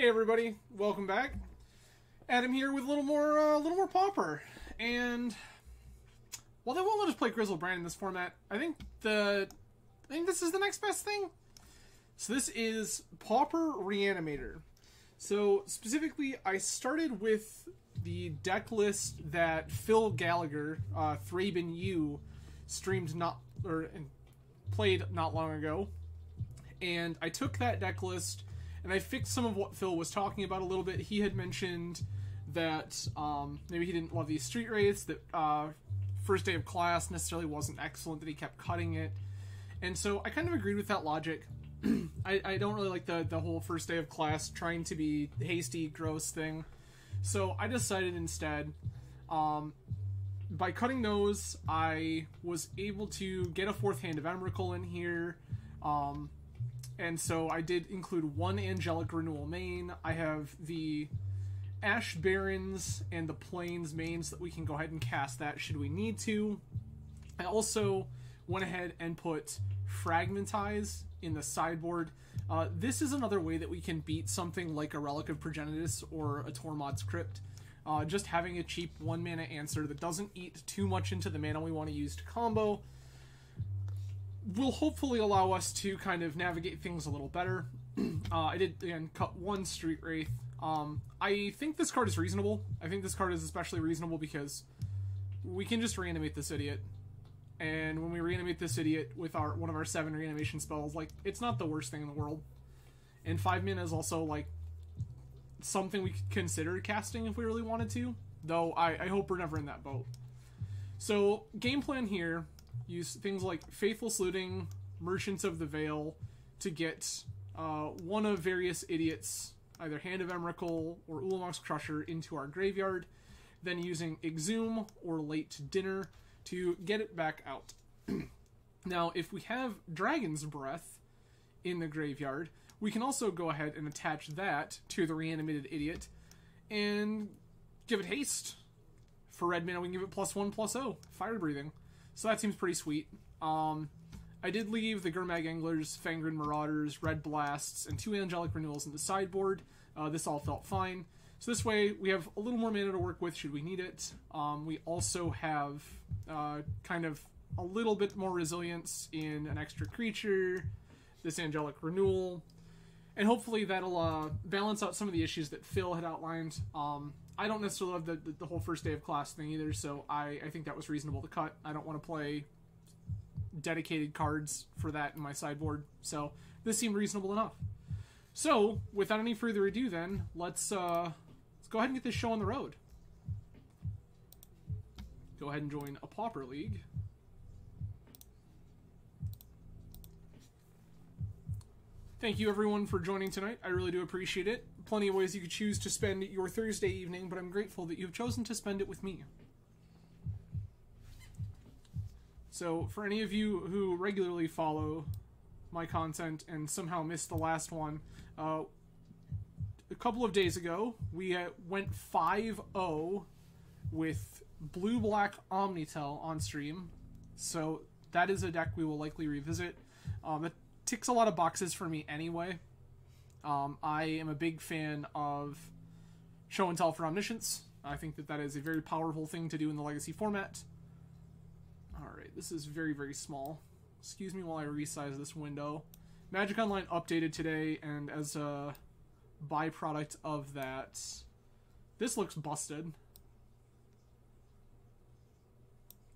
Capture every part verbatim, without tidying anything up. Hey everybody, welcome back. Adam here with a little more, a uh, little more Pauper. And while they won't let us play Grizzlebrand in this format, I think the, I think this is the next best thing. So this is Pauper Reanimator. So specifically, I started with the deck list that Phil Gallagher, uh, Thraben U, streamed not or and played not long ago, and I took that deck list and I fixed some of what Phil was talking about a little bit. He had mentioned that um, maybe he didn't love these Street Wraiths, that uh, First Day of Class necessarily wasn't excellent, that he kept cutting it, and so I kind of agreed with that logic. I, I don't really like the, the whole First Day of Class trying to be hasty, gross thing. So I decided instead, um, by cutting those, I was able to get a fourth Hand of Emrakul in here. Um, and so I did include one Angelic Renewal main. I have the Ash Barrens and the Plains mains so that we can go ahead and cast that should we need to. I also went ahead and put Fragmentize in the sideboard. Uh, this is another way that we can beat something like a Relic of Progenitus or a Tormod's Crypt. Uh, just having a cheap one-mana answer that doesn't eat too much into the mana we want to use to combo will hopefully allow us to kind of navigate things a little better. uh, I did, again, cut one Street Wraith. Um, I think this card is reasonable. I think this card is especially reasonable because we can just reanimate this idiot. And when we reanimate this idiot with our one of our seven reanimation spells, like, it's not the worst thing in the world. And five mana is also, like, something we could consider casting if we really wanted to. Though, I, I hope we're never in that boat. So, game plan here. Use things like Faithful Looting, Merchants of the Veil, to get uh, one of various idiots, either Hand of Emrakul or Ulamog's Crusher, into our graveyard. Then using Exhume or Late Dinner to get it back out. Now, if we have Dragon's Breath in the graveyard, we can also go ahead and attach that to the reanimated idiot and give it haste. For red mana, we can give it plus one, plus oh, fire breathing. So that seems pretty sweet. Um, I did leave the Gurmag Anglers, Fangren Marauders, Red Blasts, and two Angelic Renewals in the sideboard. Uh, this all felt fine. So this way, we have a little more mana to work with should we need it. Um, we also have uh, kind of a little bit more resilience in an extra creature, this Angelic Renewal, and hopefully that'll uh, balance out some of the issues that Phil had outlined. Um, I don't necessarily love the, the, the whole First Day of Class thing either, so I, I think that was reasonable to cut. I don't want to play dedicated cards for that in my sideboard, so this seemed reasonable enough. So, without any further ado then, let's... Uh, go ahead and get this show on the road. Go ahead and join a Pauper League. Thank you everyone for joining tonight. I really do appreciate it. Plenty of ways you could choose to spend your Thursday evening, but I'm grateful that you've chosen to spend it with me. So for any of you who regularly follow my content and somehow missed the last one, uh, a couple of days ago, we uh, went five oh with Blue-Black Omnitel on stream, so that is a deck we will likely revisit. Um, it ticks a lot of boxes for me anyway. Um, I am a big fan of Show and Tell for Omniscience. I think that that is a very powerful thing to do in the Legacy format. Alright, this is very, very small. Excuse me while I resize this window. Magic Online updated today, and as a... byproduct of that, this looks busted.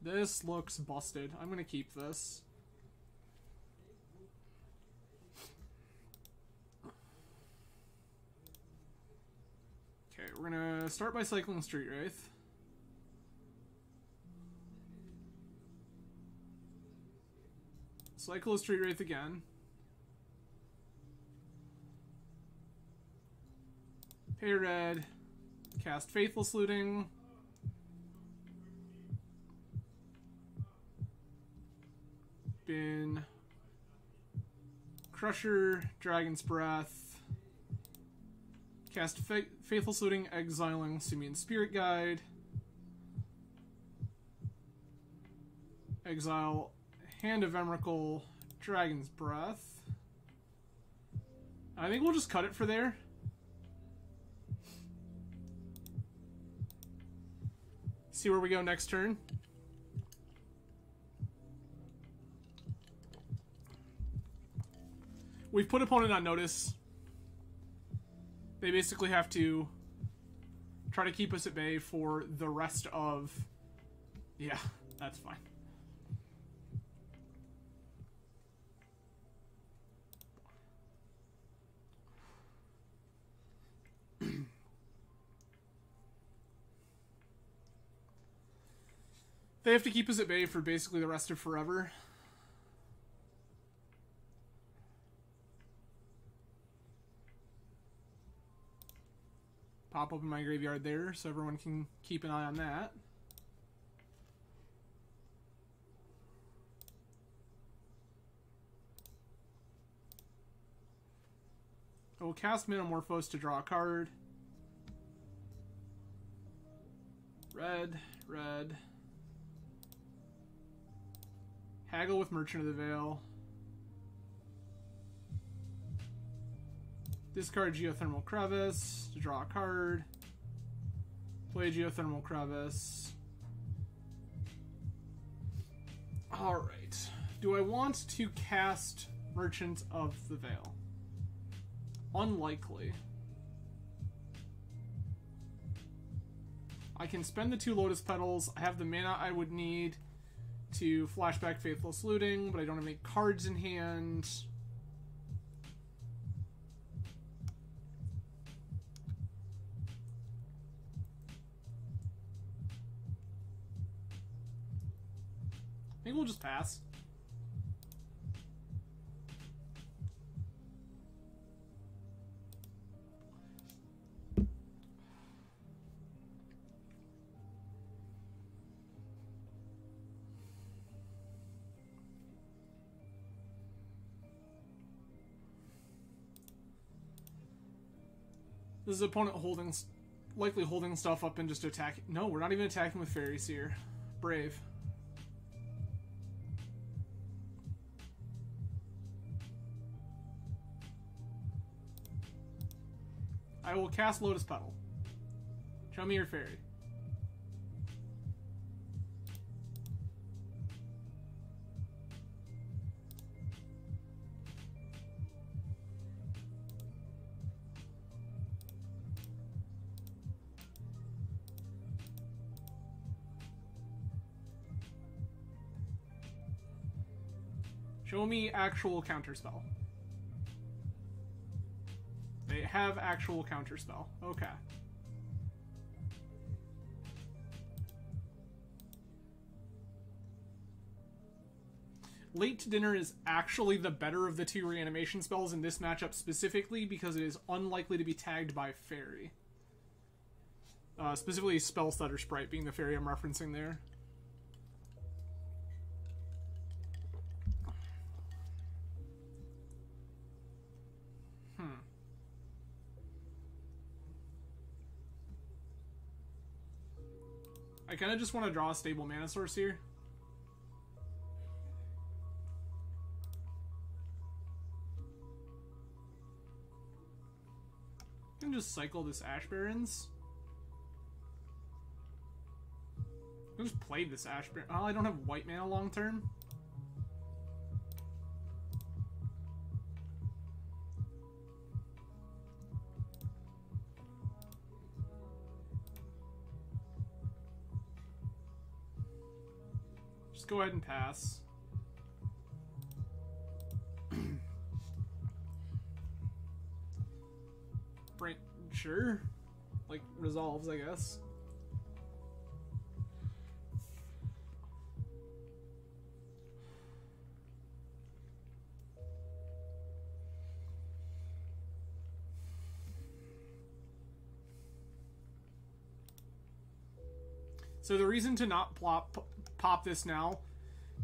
This looks busted. I'm gonna keep this. Okay, we're gonna start by cycling Street Wraith. Cycle Street Wraith again. Hey red, cast Faithful Looting. Bin Crusher, Dragon's Breath. Cast Fa Faithful Looting, exiling Simian Spirit Guide. Exile Hand of Emrakul, Dragon's Breath. I think we'll just cut it for there. see where we go next turn. We've put opponent on notice. They basically have to try to keep us at bay for the rest of... Yeah, that's fine. They have to keep us at bay for basically the rest of forever. Pop up in my graveyard there so everyone can keep an eye on that. I will cast Manamorphose to draw a card. Red, red. Haggle with Merchant of the Veil. Discard Geothermal Crevice to draw a card. Play Geothermal Crevice. Alright. Do I want to cast Merchant of the Veil? Unlikely. I can spend the two Lotus Petals. I have the mana I would need to flashback Faithful Looting, but I don't have any cards in hand. I think we'll just pass. This is opponent holding, likely holding stuff up and just attacking. No, we're not even attacking with Fairy Seer. Brave. I will cast Lotus Petal. Show me your fairy. Show me actual counterspell. They have actual counterspell. Okay. Late Dinner is actually the better of the two reanimation spells in this matchup specifically because it is unlikely to be tagged by Fairy. Uh, specifically Spell Stutter Sprite being the Fairy I'm referencing there. I kind of just want to draw a stable mana source here. I can just cycle this Ash Barrens. I can just play this Ash Barrens. Oh, I don't have white mana long term. Go ahead and pass. Brain, sure. Like, resolves, I guess. So the reason to not plop... pop this now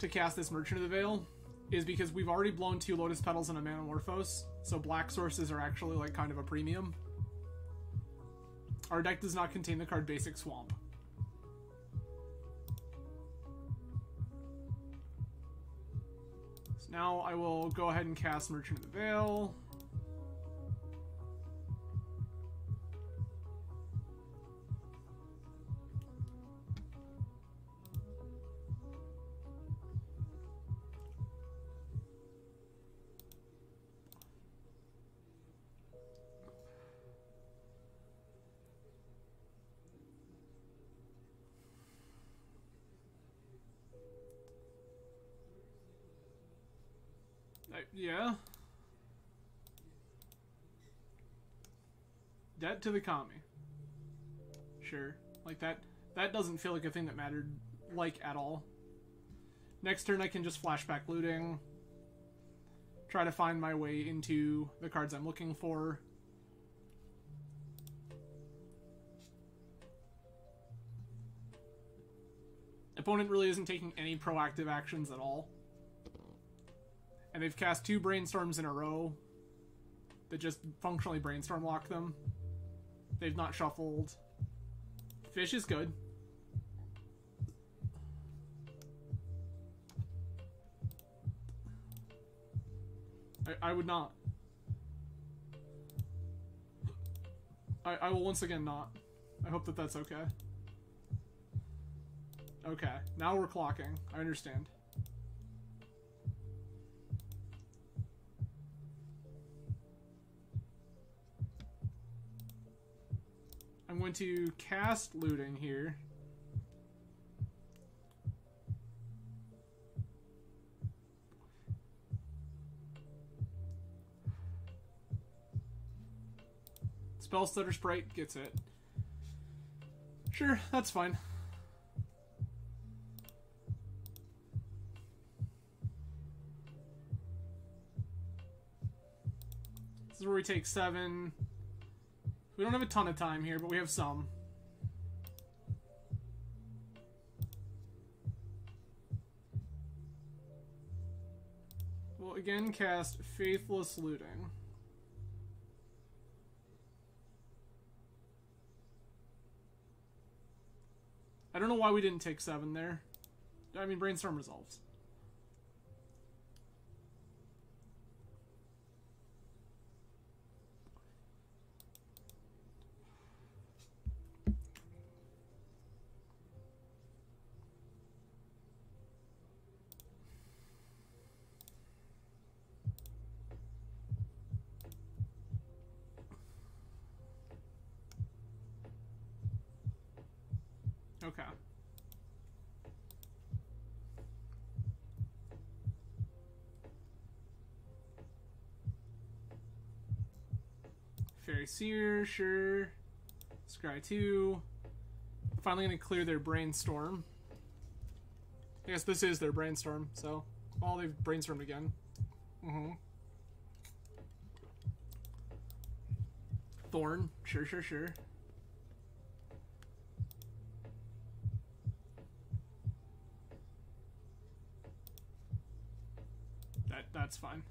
to cast this Merchant of the Veil is because we've already blown two Lotus Petals and a Manamorphose, so black sources are actually like kind of a premium. Our deck does not contain the card Basic Swamp. So now I will go ahead and cast Merchant of the Veil. Uh, yeah. Debt to the Kami. Sure. Like, that that doesn't feel like a thing that mattered, like, at all. Next turn, I can just flashback looting. Try to find my way into the cards I'm looking for. Opponent really isn't taking any proactive actions at all. And they've cast two Brainstorms in a row that just functionally Brainstorm lock them. They've not shuffled. Fish is good. I, I would not. I, I will once again not. I hope that that's okay. Okay, now we're clocking. I understand. I'm going to cast Looting here. Spell Stutter Sprite gets it. Sure, that's fine. This is where we take seven. We don't have a ton of time here, but we have some. We'll again cast Faithless Looting. I don't know why we didn't take seven there. I mean, Brainstorm resolves. Okay. Fairy Seer, sure. Scry two. Finally gonna clear their Brainstorm. I guess this is their Brainstorm, so. Oh, they've Brainstormed again. Mm-hmm. Thorn, sure, sure, sure. That's fine.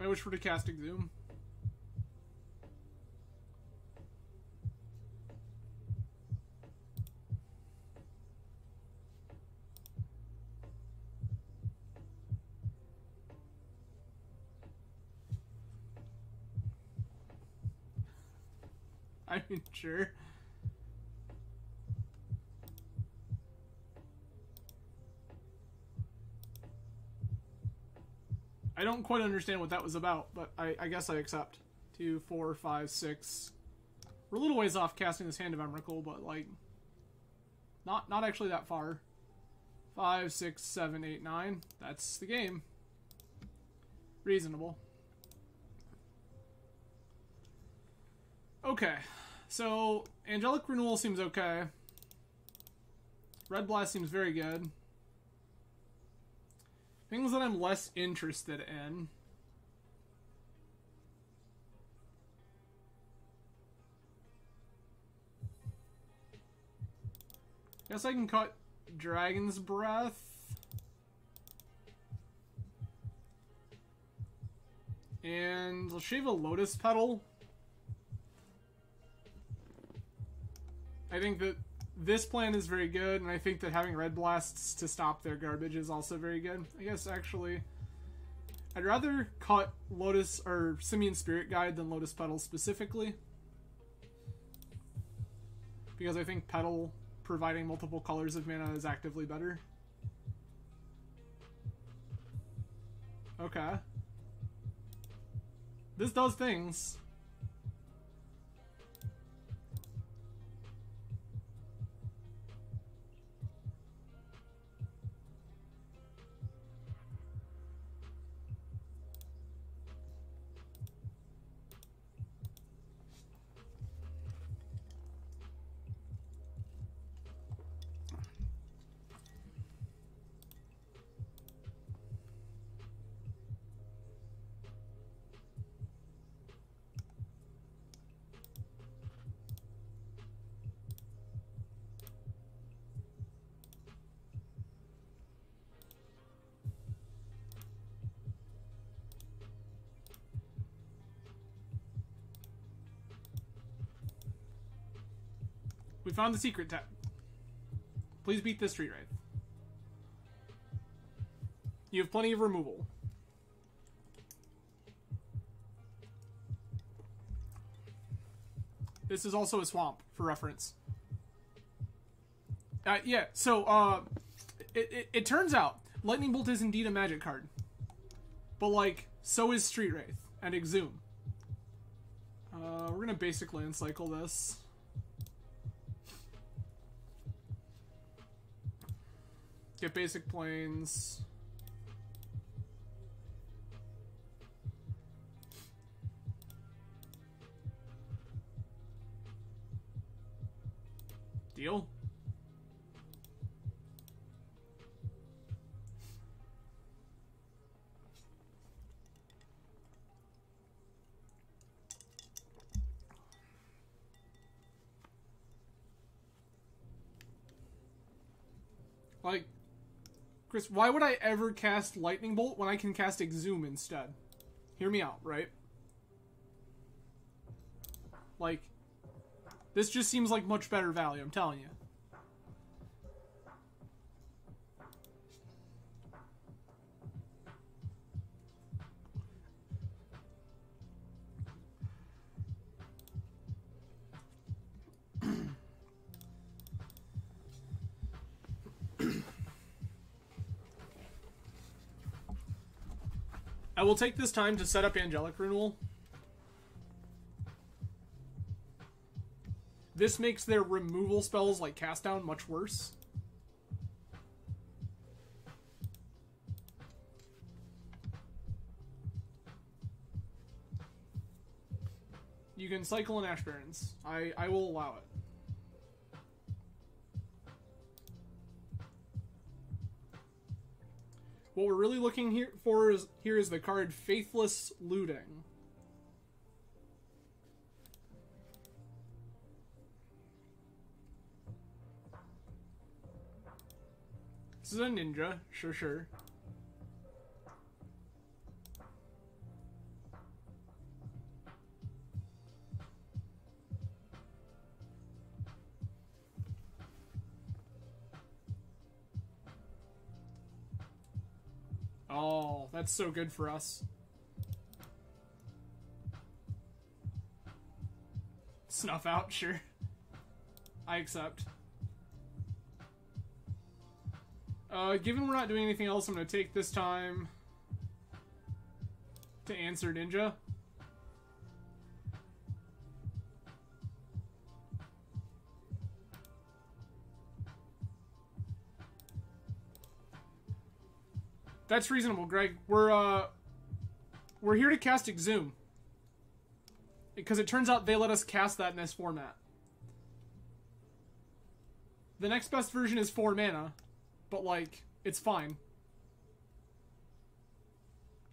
I wish for the casting Exhume. I mean, sure. I don't quite understand what that was about, but I, I guess I accept. Two, four, five, six. We're a little ways off casting this Hand of Emrakul, but like, not not actually that far. Five, six, seven, eight, nine. That's the game. Reasonable. Okay, so Angelic Renewal seems okay. Red Blast seems very good. Things that I'm less interested in. Guess I can cut Dragon's Breath. And I'll shave a Lotus Petal. I think that this plan is very good, and I think that having Red Blasts to stop their garbage is also very good. I guess, actually, I'd rather cut Lotus or Simian Spirit Guide than Lotus Petal specifically. Because I think Petal providing multiple colors of mana is actively better. Okay. This does things. We found the secret tab. Please beat this Street Wraith. You have plenty of removal. This is also a swamp, for reference. Uh, yeah, so uh, it, it, it turns out Lightning Bolt is indeed a magic card. But, like, so is Street Wraith and Exhume. Uh, we're going to basic land cycle this. Get basic planes. Deal. Like, Chris, why would I ever cast Lightning Bolt when I can cast Exhume instead? Hear me out, right? Like, this just seems like much better value, I'm telling you. I will take this time to set up Angelic Renewal. This makes their removal spells like Cast Down much worse. You can cycle in Ash Barrens. I, I will allow it. What we're really looking here for is here is the card Faithless Looting. This is a ninja, sure, sure. Oh, that's so good for us. Snuff Out, sure. I accept. Uh, given we're not doing anything else, I'm going to take this time to answer Ninja. That's reasonable, Greg. We're, uh, we're here to cast Exhume. Because it turns out they let us cast that in this format. The next best version is four mana. But, like, it's fine.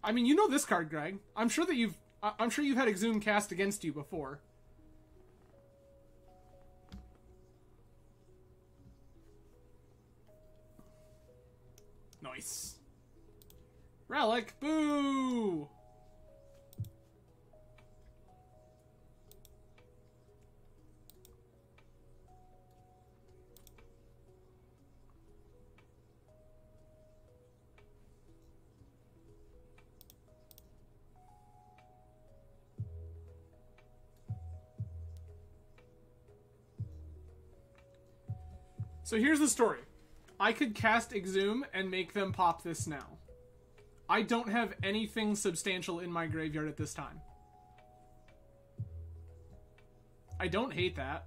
I mean, you know this card, Greg. I'm sure that you've... I'm sure you've had Exhume cast against you before. Nice. Relic, boo! So here's the story. I could cast Exhume and make them pop this now. I don't have anything substantial in my graveyard at this time. I don't hate that.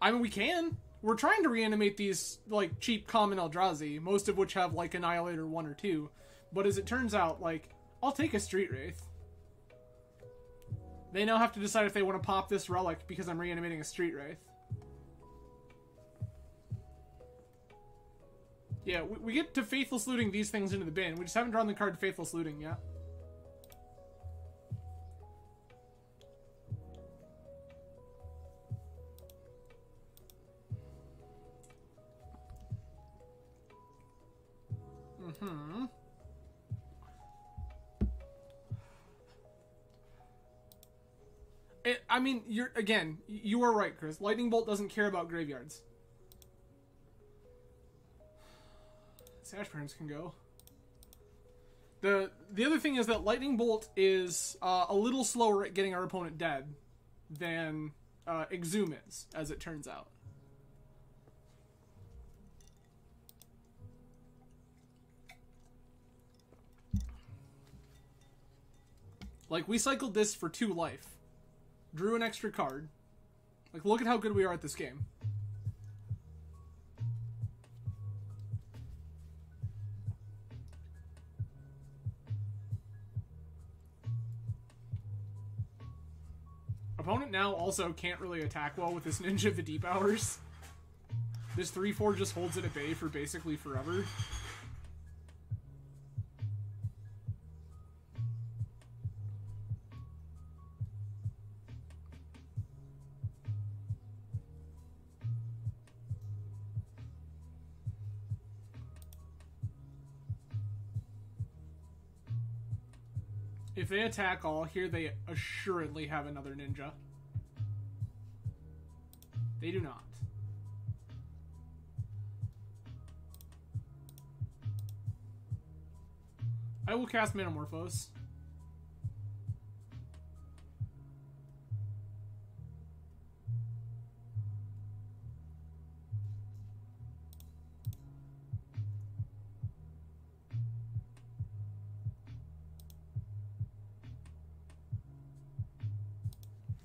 I mean, we can. We're trying to reanimate these, like, cheap common Eldrazi, most of which have, like, Annihilator one or two. But as it turns out, like, I'll take a Street Wraith. They now have to decide if they want to pop this Relic because I'm reanimating a Street Wraith. Yeah, we, we get to Faithless Looting these things into the bin. We just haven't drawn the card Faithless Looting yet. Mm-hmm. I mean, you're again, you are right, Chris. Lightning Bolt doesn't care about graveyards. Ash Barrens can go. The the other thing is that Lightning Bolt is uh, a little slower at getting our opponent dead than uh, Exhume is, as it turns out. Like, we cycled this for two life. Drew an extra card. Like, look at how good we are at this game. Opponent now also can't really attack well with this Ninja of the Deep Hours. This three four just holds it at bay for basically forever. If they attack all, here they assuredly have another ninja. They do not. I will cast Manamorphose.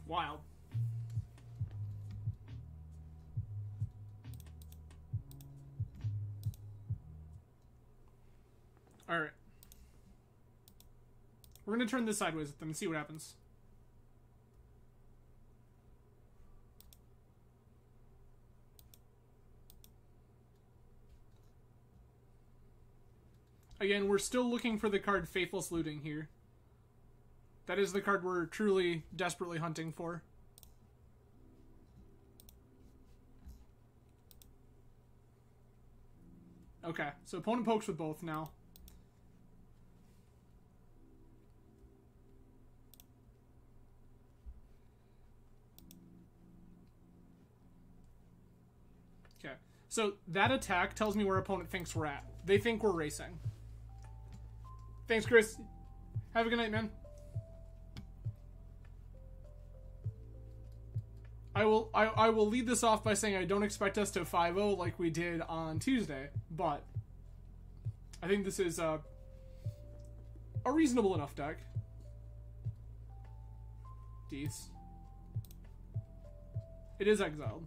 Wild. All right. We're going to turn this sideways at them and see what happens. Again, we're still looking for the card Faithful Looting here. That is the card we're truly, desperately hunting for. Okay, so opponent pokes with both now. Okay, so that attack tells me where opponent thinks we're at. They think we're racing. Thanks, Chris. Have a good night, man. I will I, I will lead this off by saying I don't expect us to five oh like we did on Tuesday, but I think this is a, a reasonable enough deck. Deez. It is exiled.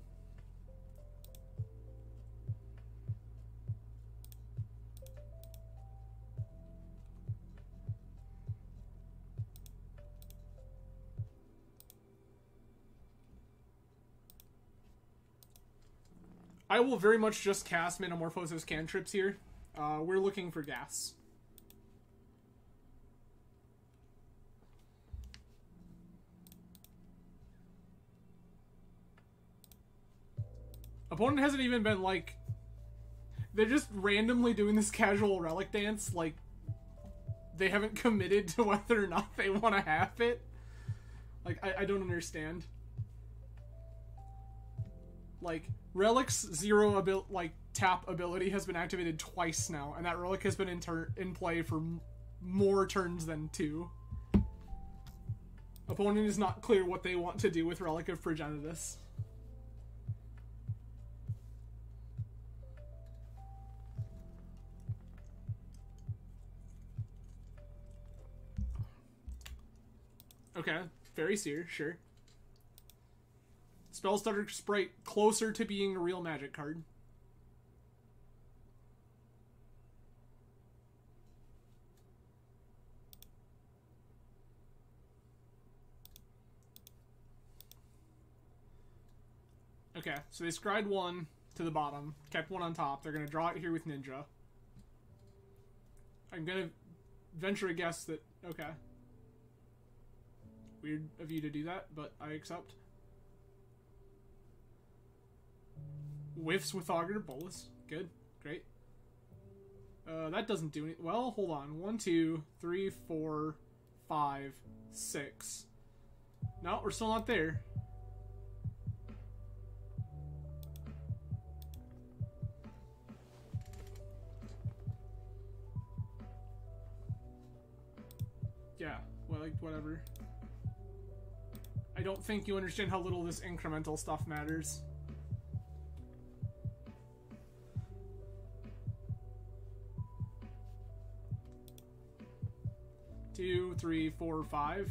I will very much just cast Metamorphosis cantrips here. Uh, we're looking for gas. Opponent hasn't even been like... They're just randomly doing this casual relic dance. Like, they haven't committed to whether or not they want to have it. Like, I, I don't understand. Like... Relic's zero abil like tap ability has been activated twice now, and that relic has been in, in play for m more turns than two. Opponent is not clear what they want to do with Relic of Progenitus. Okay, very seer, sure. Spell Stutter Sprite closer to being a real magic card. Okay, so they scried one to the bottom, kept one on top. They're going to draw it here with Ninja. I'm going to venture a guess that... Okay. Weird of you to do that, but I accept... Whiffs with Augur Bolus. Good. Great. Uh, that doesn't do any... Well, hold on. One, two, three, four, five, six. No, we're still not there. Yeah, well, like, whatever. I don't think you understand how little this incremental stuff matters. Two, three, four, five.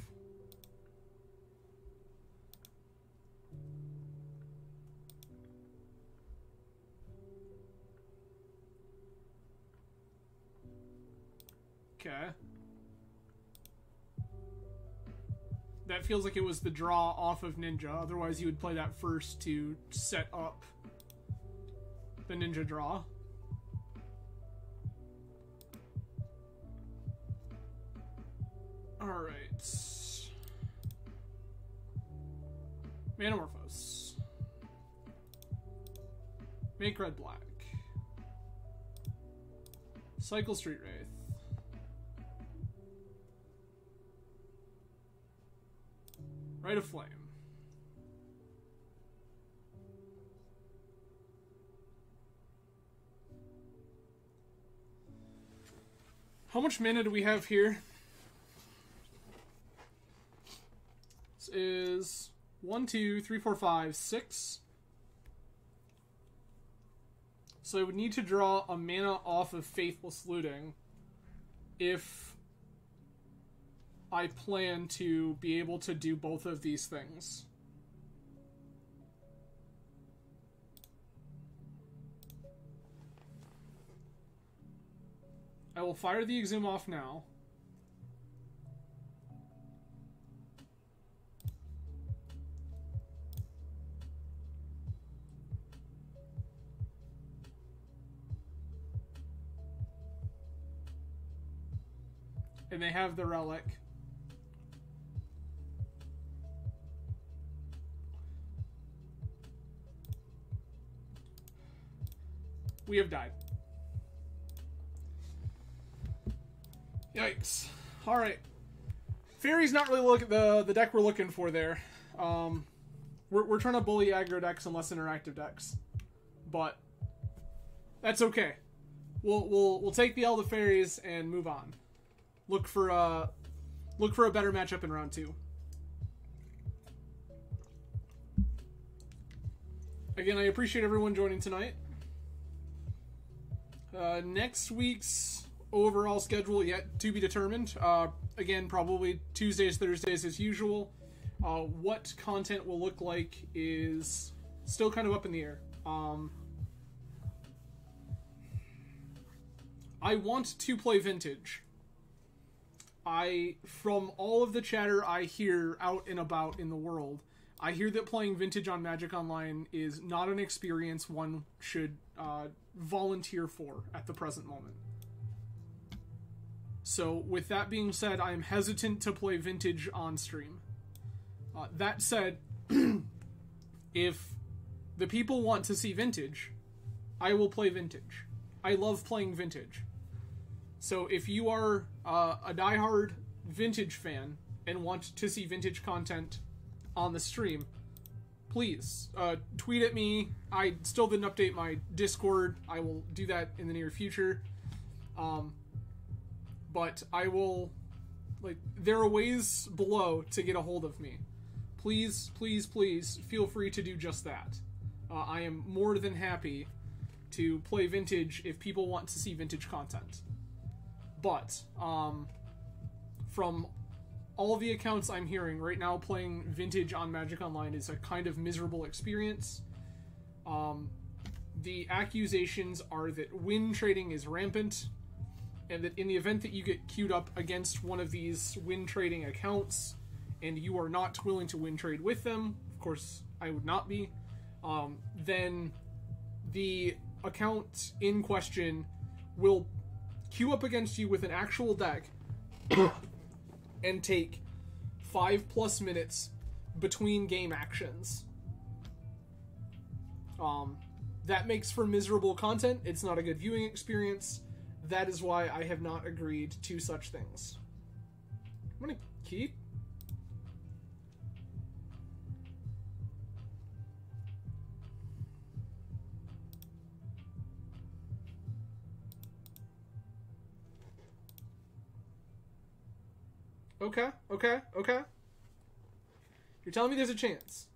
Okay. That feels like it was the draw off of Ninja. Otherwise, you would play that first to set up the Ninja draw. All right. Manamorphose. Make red black. Cycle Street Wraith. Rite of Flame. How much mana do we have here? This is one, two, three, four, five, six. So I would need to draw a mana off of Faithful Looting if I plan to be able to do both of these things. I will fire the Exhume off now. And they have the relic. We have died. Yikes. Alright. Fairy's not really look the, the deck we're looking for there. Um, we're, we're trying to bully aggro decks and less interactive decks. But that's okay. We'll, we'll, we'll take the L to Fairies and move on. Look for, a, look for a better matchup in round two. Again, I appreciate everyone joining tonight. Uh, next week's overall schedule yet to be determined. Uh, again, probably Tuesdays, Thursdays as usual. Uh, what content will look like is still kind of up in the air. Um, I want to play Vintage. I, from all of the chatter I hear out and about in the world, I hear that playing Vintage on Magic Online is not an experience one should uh, volunteer for at the present moment. So, with that being said, I am hesitant to play Vintage on stream. Uh, that said, if the people want to see Vintage, I will play Vintage. I love playing Vintage. So, if you are uh, a diehard Vintage fan and want to see Vintage content on the stream, please uh, tweet at me. I still didn't update my Discord. I will do that in the near future. Um, but I will, like, there are ways below to get a hold of me. Please, please, please feel free to do just that. Uh, I am more than happy to play Vintage if people want to see Vintage content. But um, from all the accounts I'm hearing right now, playing Vintage on Magic Online is a kind of miserable experience. Um, the accusations are that win trading is rampant, and that in the event that you get queued up against one of these win trading accounts, and you are not willing to win trade with them, of course I would not be, um, then the account in question will queue up against you with an actual deck, and take five plus minutes between game actions. Um, that makes for miserable content. It's not a good viewing experience. That is why I have not agreed to such things. I'm gonna keep Okay, okay, okay. You're telling me there's a chance.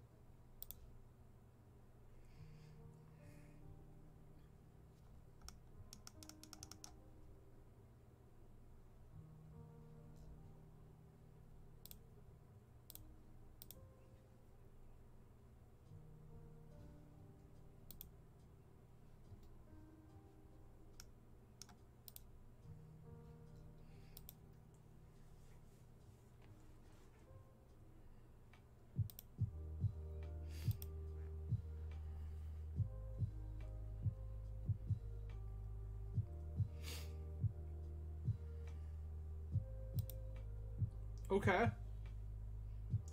Okay.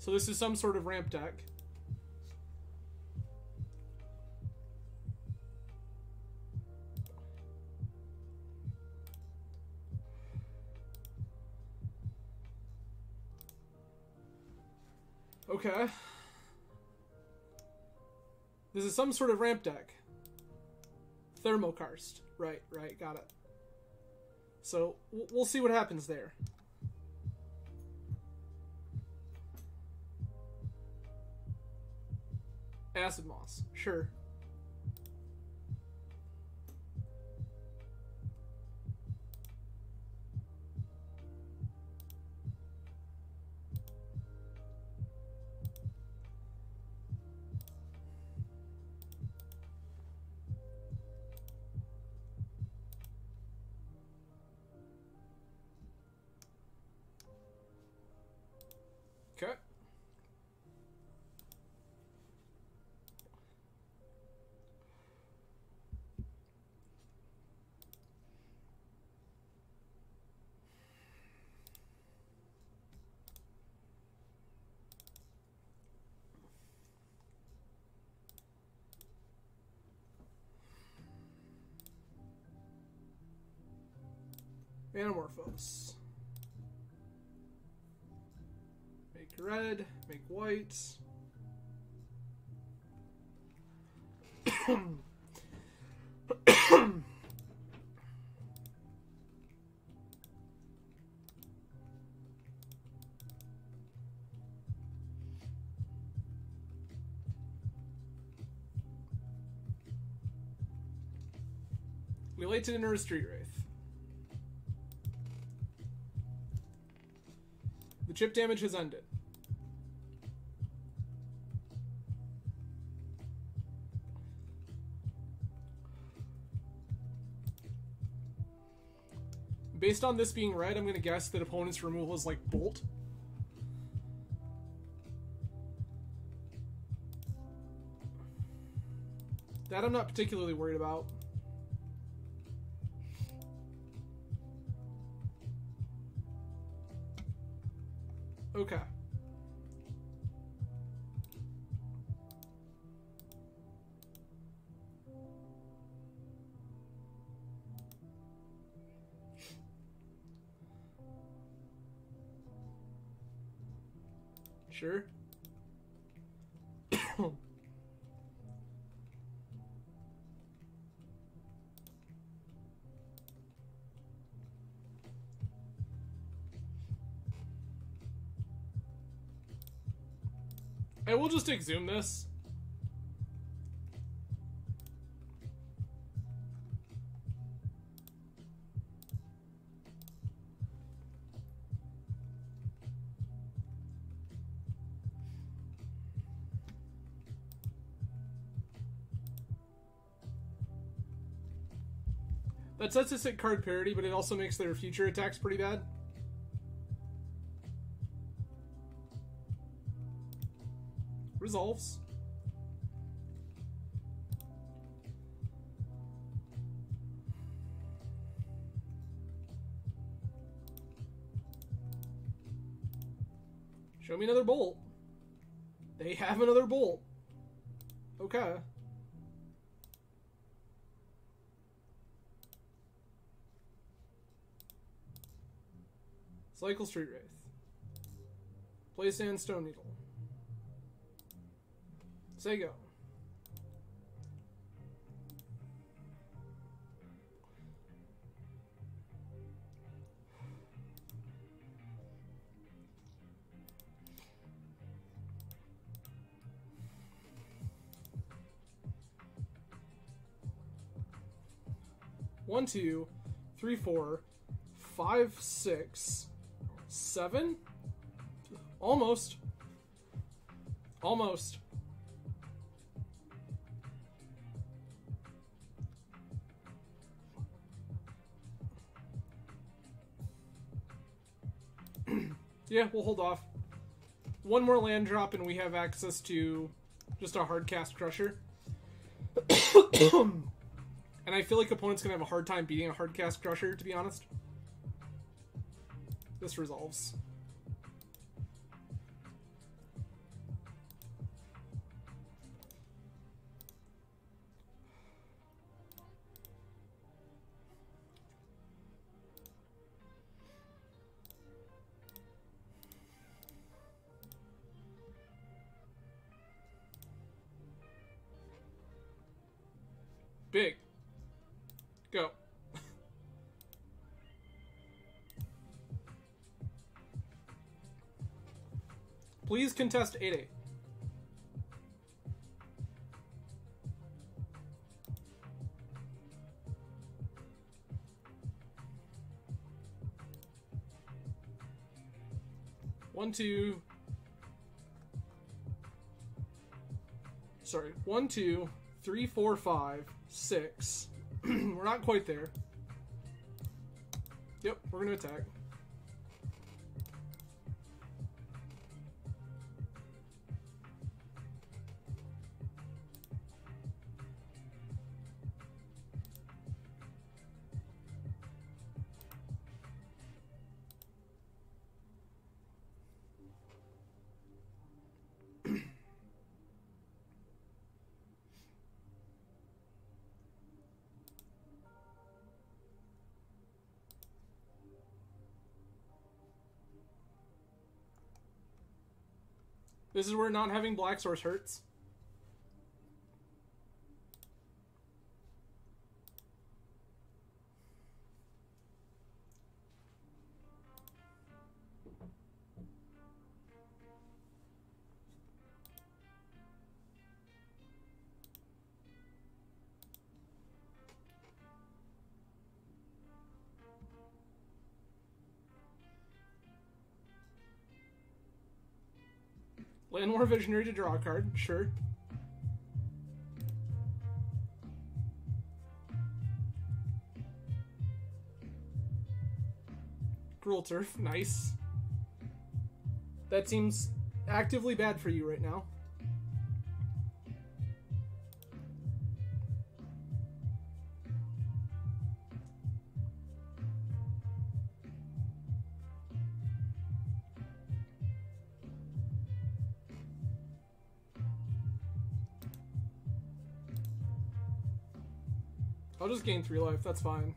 So this is some sort of ramp deck. Okay. This is some sort of ramp deck. Thermal Karst. Right, right, got it. So we'll see what happens there. Acid Moss, sure. Okay. Manamorphose. Make red, make white. We Late Dinner a Street Wraith. Chip damage has ended. Based on this being red, I'm going to guess that opponent's removal is like Bolt. That I'm not particularly worried about. Okay. Sure. I will just exhume this. That sets us at card parity, but it also makes their future attacks pretty bad. Resolves. Show me another Bolt. They have another Bolt. Okay. Cycle Street Wraith. Play Sandstone Needle. Say go. one, two, three, four, five, six, seven. Almost. Almost. Yeah, we'll hold off. One more land drop and we have access to just a hard cast Crusher. And I feel like opponent's going to have a hard time beating a hard cast Crusher, to be honest. This resolves. Big. Go. Please contest eight eight. One, two. Sorry. One, two, three, four, five, six. We're not quite there. Yep, we're going to attack. This is where not having Black Source hurts. Land more Visionary to draw a card, sure. Gruul Turf, nice. That seems actively bad for you right now. I'll just gain three life, that's fine.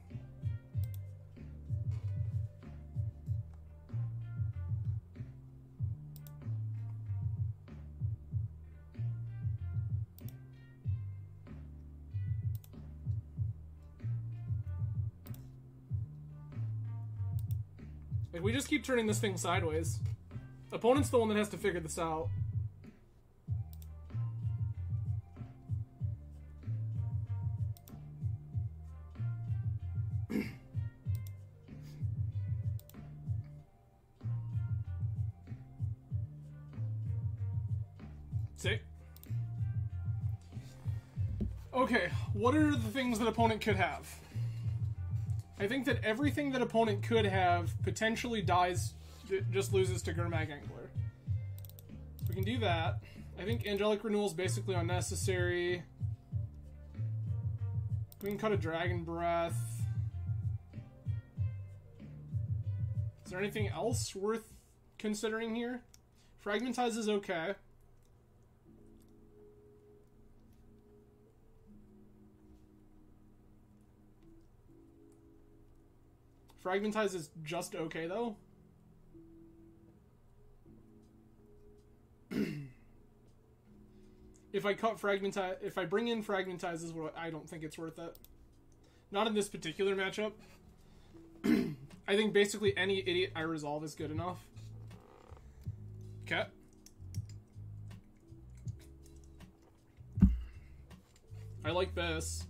Like, we just keep turning this thing sideways. Opponent's the one that has to figure this out. What are the things that opponent could have? I think that everything that opponent could have potentially dies, just loses to Gurmag Angler. We can do that. I think Angelic Renewal is basically unnecessary. We can cut a Dragon's Breath. Is there anything else worth considering here? Fragmentize is okay. Fragmentize is just okay, though. If I cut Fragmentize, if I bring in Fragmentize, is what I don't think it's worth it. Not in this particular matchup. I think basically any idiot I resolve is good enough. Okay. I like this.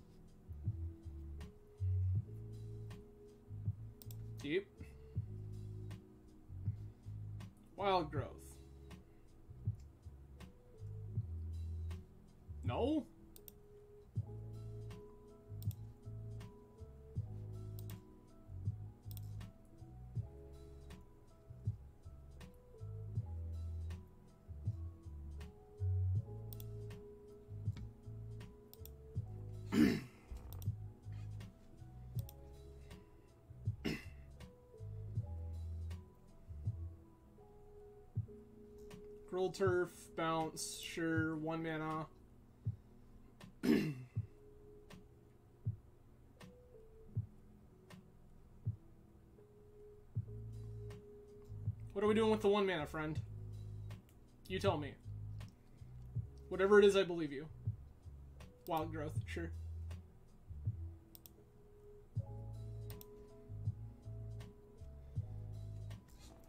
Deep. Wild Growth. No? Gruul Turf, bounce, sure, one mana. What are we doing with the one mana, friend? You tell me. Whatever it is, I believe you. Wild Growth, sure.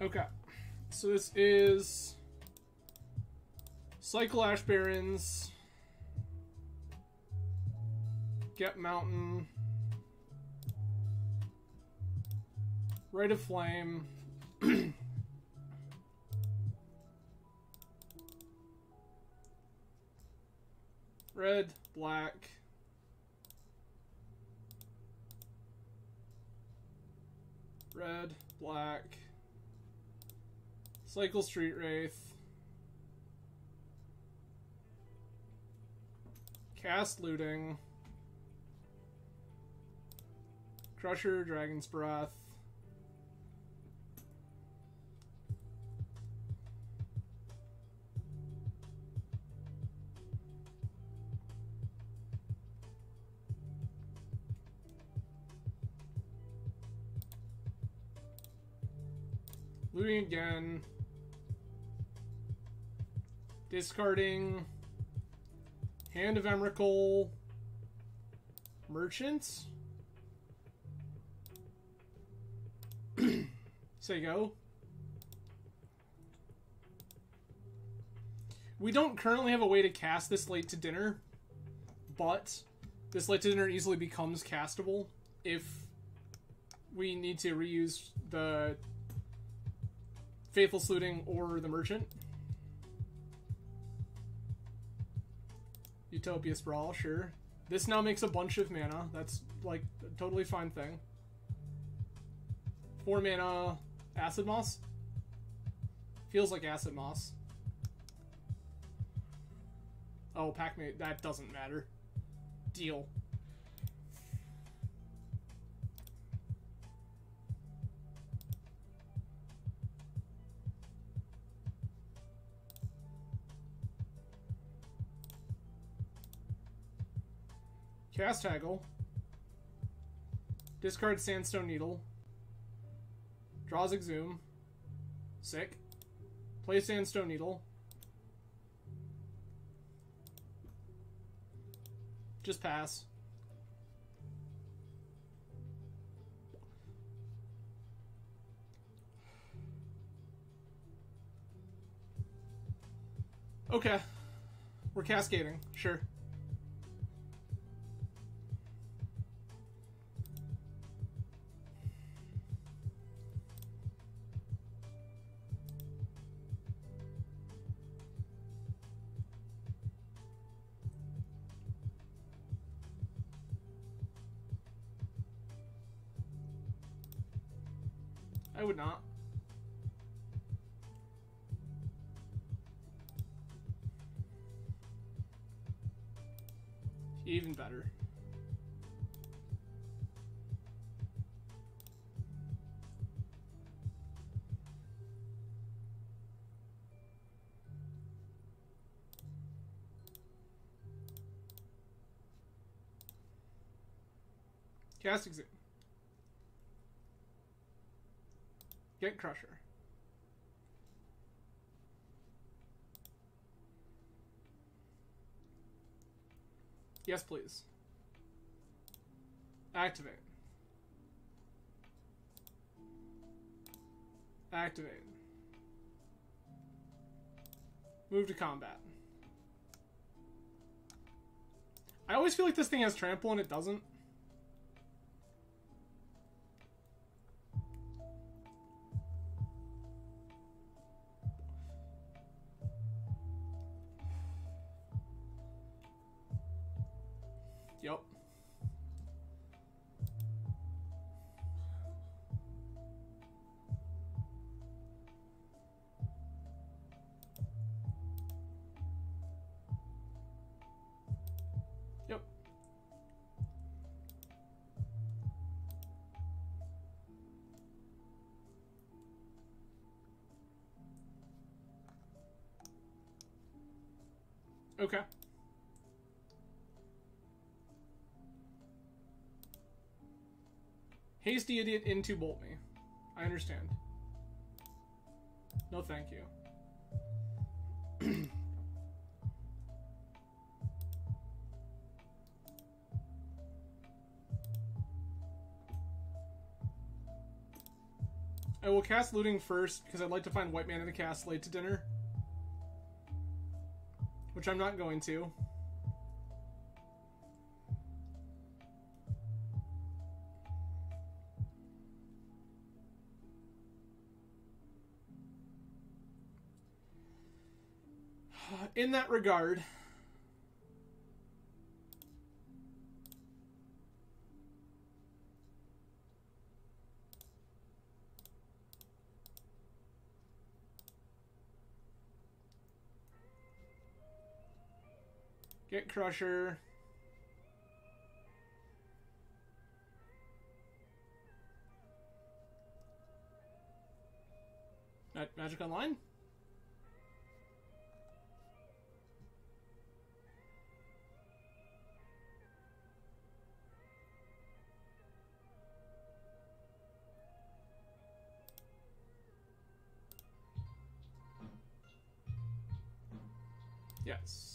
Okay. So this is... Cycle Ash Barrens. Get Mountain. Rite of Flame. Red, black. Red, black. Cycle Street Wraith. Cast Looting. Crusher, Dragon's Breath. Looting again. Discarding Hand of Emrakul. Merchants. Say go. We don't currently have a way to cast this Late to Dinner, but this Late to Dinner easily becomes castable if we need to reuse the Faithless Looting or the Merchant. Utopia Sprawl, sure. This now makes a bunch of mana. That's, like, a totally fine thing. Four mana Acid Moss? Feels like Acid Moss. Oh, Pac-Mate, that doesn't matter. Deal. Cast Haggle. Discard Sandstone Needle. Draws Exhume. Sick. Play Sandstone Needle. Just pass. Okay. We're cascading. Sure. I would not. Even better. Cast Exit. Get Crusher. Yes, please. Activate. Activate. Move to combat. I always feel like this thing has trample and it doesn't. Yep. Okay. Hasty idiot into bolt me. I understand. No thank you. I will cast looting first because I'd like to find white mana to cast late to dinner. Which I'm not going to. In that regard, get Crusher. At Magic Online? Yes.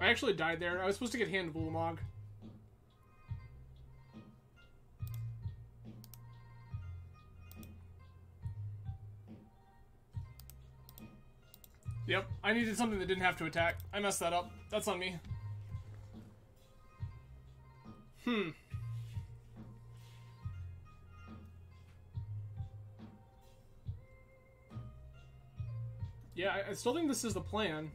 I actually died there. I was supposed to get Hand of Ulamog. Yep, I needed something that didn't have to attack. I messed that up. That's on me. Hmm. Yeah, I still think this is the plan.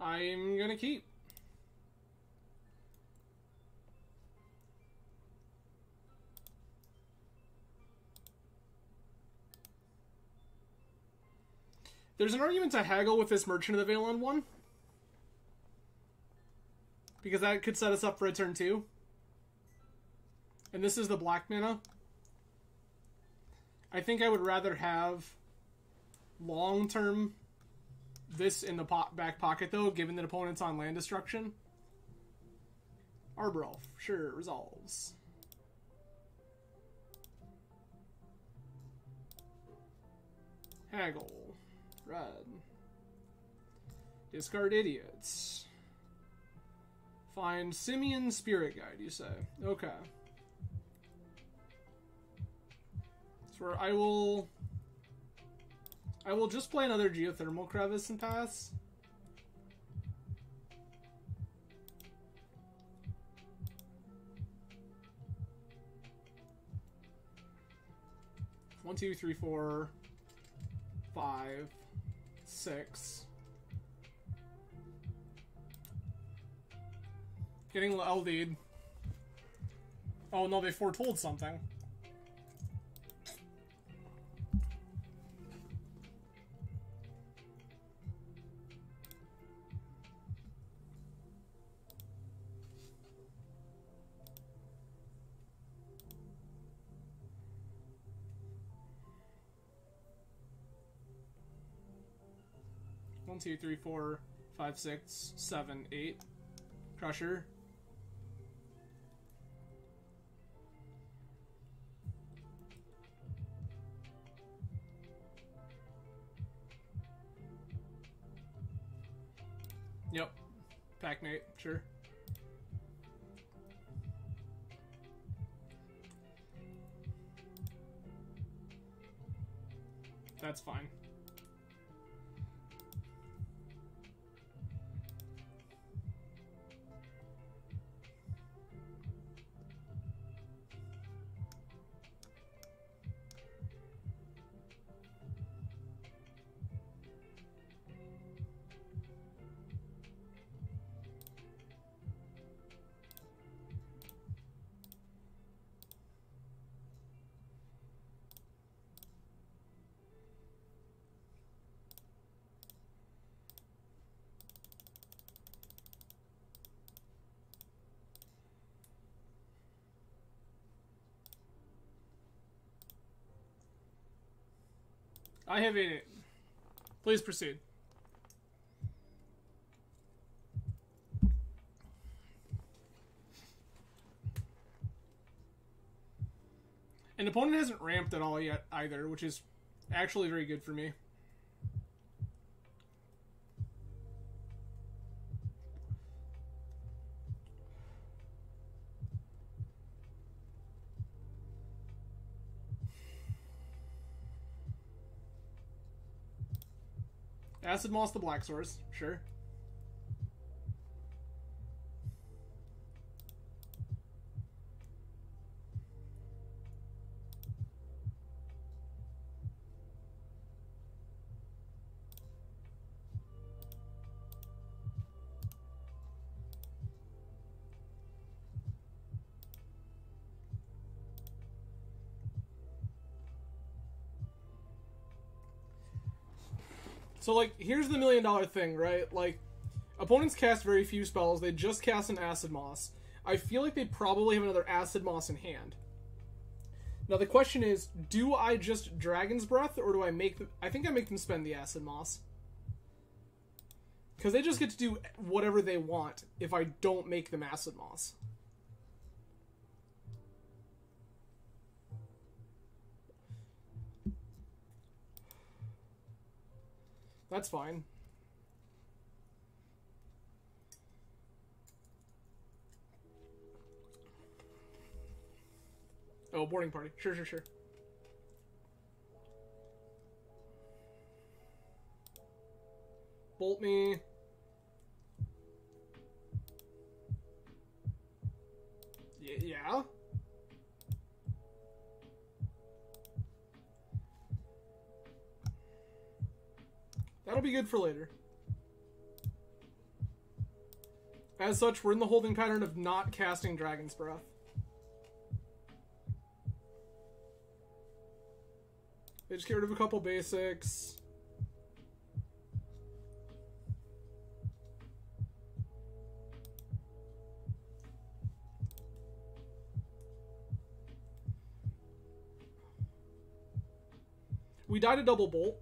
I'm gonna keep. There's an argument to haggle with this Merchant of the Veil on one. Because that could set us up for a turn two. And this is the black mana. I think I would rather have long-term this in the po back pocket, though, given that opponent's on land destruction. Arbor Elf, sure, resolves. Haggle. Red. Discard idiots. Find Simian Spirit Guide, you say. Okay. So I will... I will just play another Geothermal Crevice and pass. One, two, three, four, five, six. Getting L D'd. Oh no, they foretold something. One, two, three, four, five, six, seven, eight. Crusher. Yep. Packmate, sure. That's fine. I have in it. Please proceed. And the opponent hasn't ramped at all yet either, which is actually very good for me. Acid Moss the Black Source, sure. So, like, here's the million dollar thing, right? Like, opponents cast very few spells. They just cast an Acid Moss. I feel like they probably have another Acid Moss in hand. Now, the question is, do I just Dragon's Breath, or do I make them... I think I make them spend the Acid Moss. Because they just get to do whatever they want if I don't make them Acid Moss. That's fine. Oh, boarding party. Sure, sure, sure. Bolt me. Y- yeah. That'll be good for later. As such, we're in the holding pattern of not casting Dragon's Breath. They just get rid of a couple basics. We died a double bolt.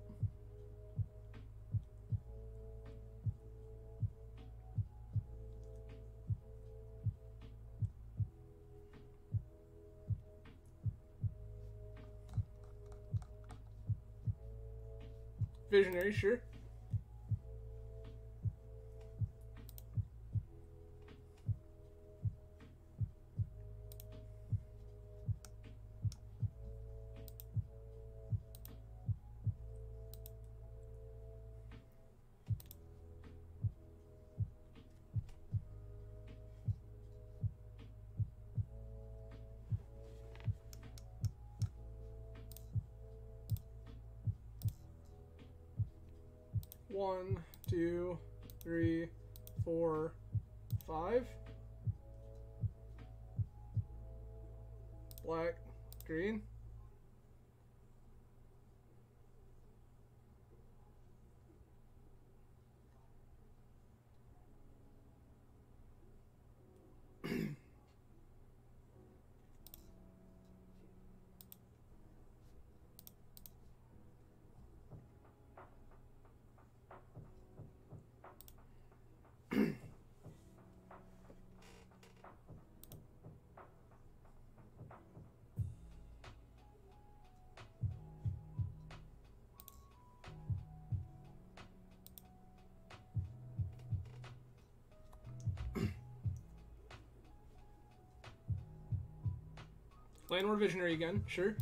Visionary, sure. One, two, three, four, five. Black, green. Landward Visionary again, sure.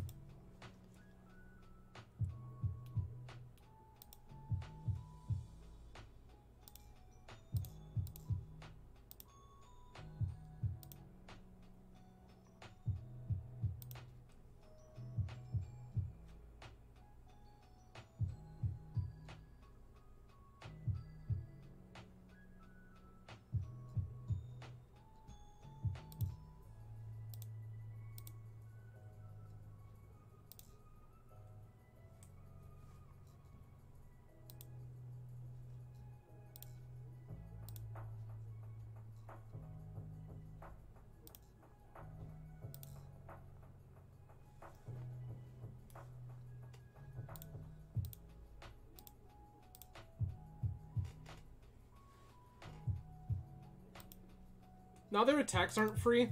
Now their attacks aren't free.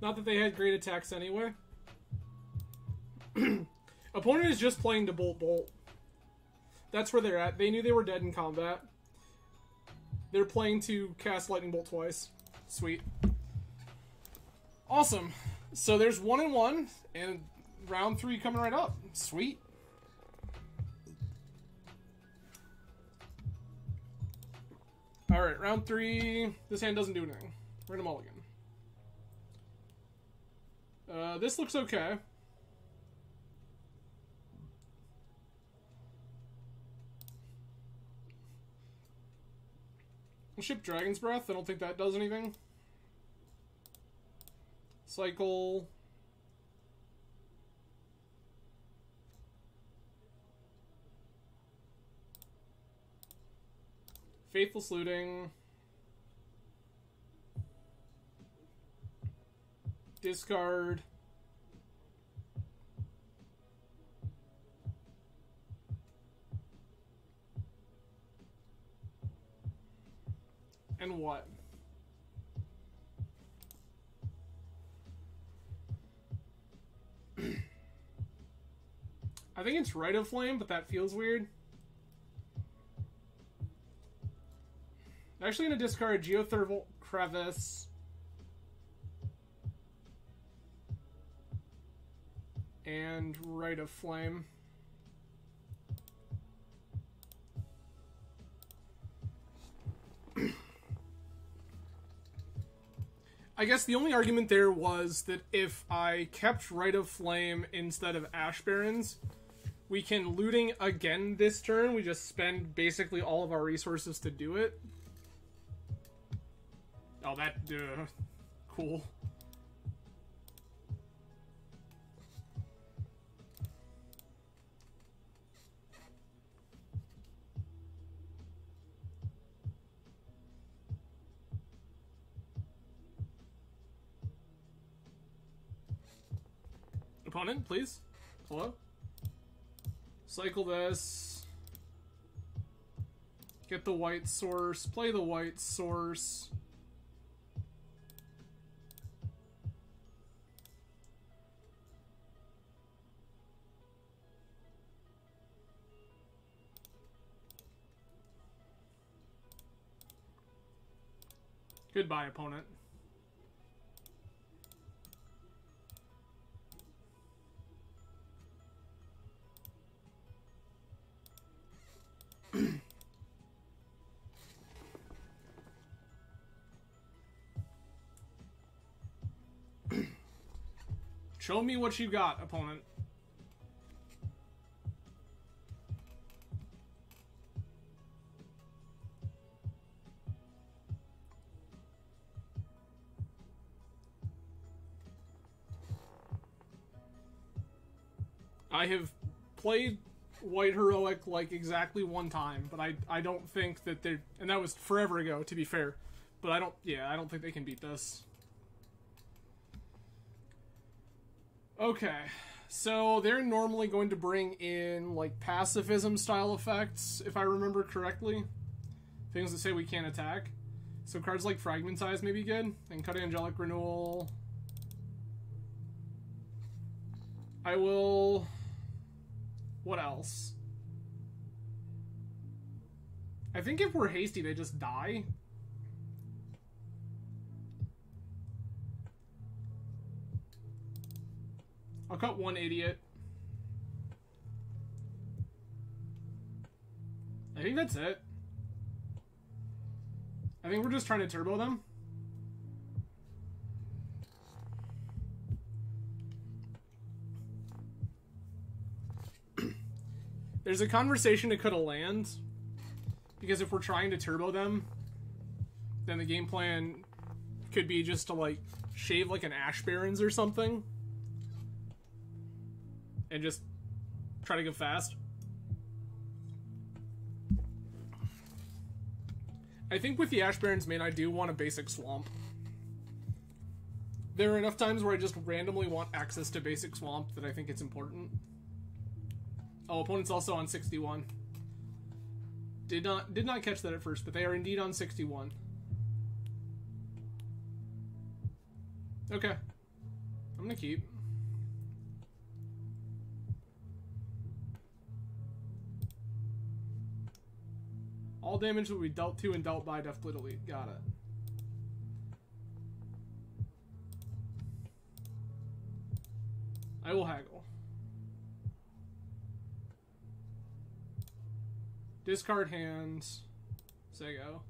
Not that they had great attacks anyway. Opponent is just playing to Bolt Bolt. That's where they're at. They knew they were dead in combat. They're playing to cast Lightning Bolt twice. Sweet. Awesome. So there's one and one, and round three coming right up. Sweet. Alright, round three. This hand doesn't do anything. We're gonna mulligan. Uh, this looks okay. We'll ship Dragon's Breath. I don't think that does anything. Cycle. Faithful Looting. Discard. And what? I think it's Rite of Flame, but that feels weird. I'm actually going to discard Geothermal Crevice. And Rite of Flame. I guess the only argument there was that if I kept Rite of Flame instead of Ash Barrens, we can looting again this turn. We just spend basically all of our resources to do it. Oh, that... Uh, cool. Opponent, please. Hello? Cycle this. Get the white source. Play the white source. Goodbye, opponent. Show me what you got, opponent. I have played White Heroic like exactly one time, but I, I don't think that they're... And that was forever ago, to be fair. But I don't... Yeah, I don't think they can beat this. Okay, so they're normally going to bring in, like, pacifism-style effects, if I remember correctly. Things that say we can't attack. So cards like Fragmentize may be good, and cut Angelic Renewal. I will... What else? I think if we're hasty, they just die. I'll cut one idiot. I think that's it. I think we're just trying to turbo them. There's a conversation to cut a land, because if we're trying to turbo them, then the game plan could be just to, like, shave like an Ash Barrens or something. And just try to go fast. I think with the Ash Barrens main, I do want a basic swamp. There are enough times where I just randomly want access to basic swamp that I think it's important. Oh, opponent's also on sixty-one. Did not did not catch that at first, but they are indeed on sixty-one. Okay. I'm gonna keep. All damage will be dealt to and dealt by Deathblade Elite. Got it. I will haggle. Discard hands. Sego.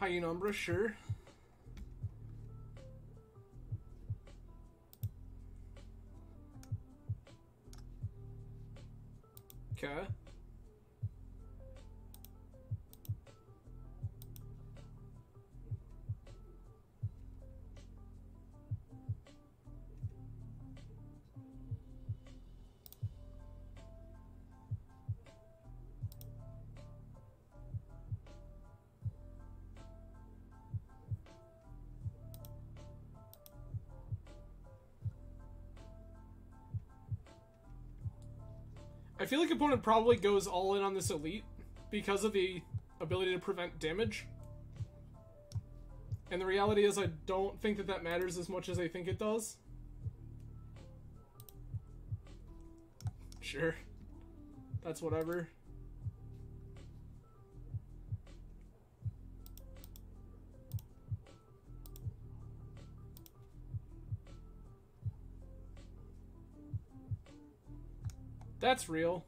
Hyena Umbra, sure. Okay. I feel like opponent probably goes all in on this elite because of the ability to prevent damage. And the reality is I don't think that that matters as much as they think it does. Sure. That's whatever. That's real.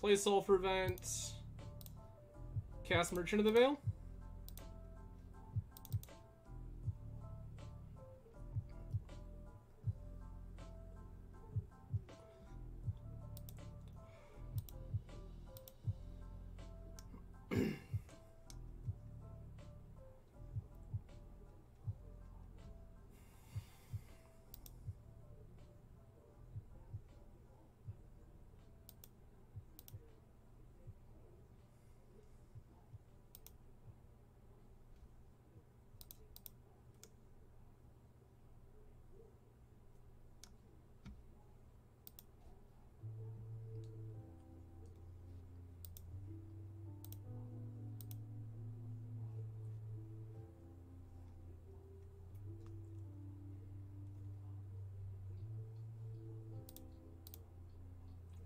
Play Sulphur Vent. Cast Merchant of the Veil.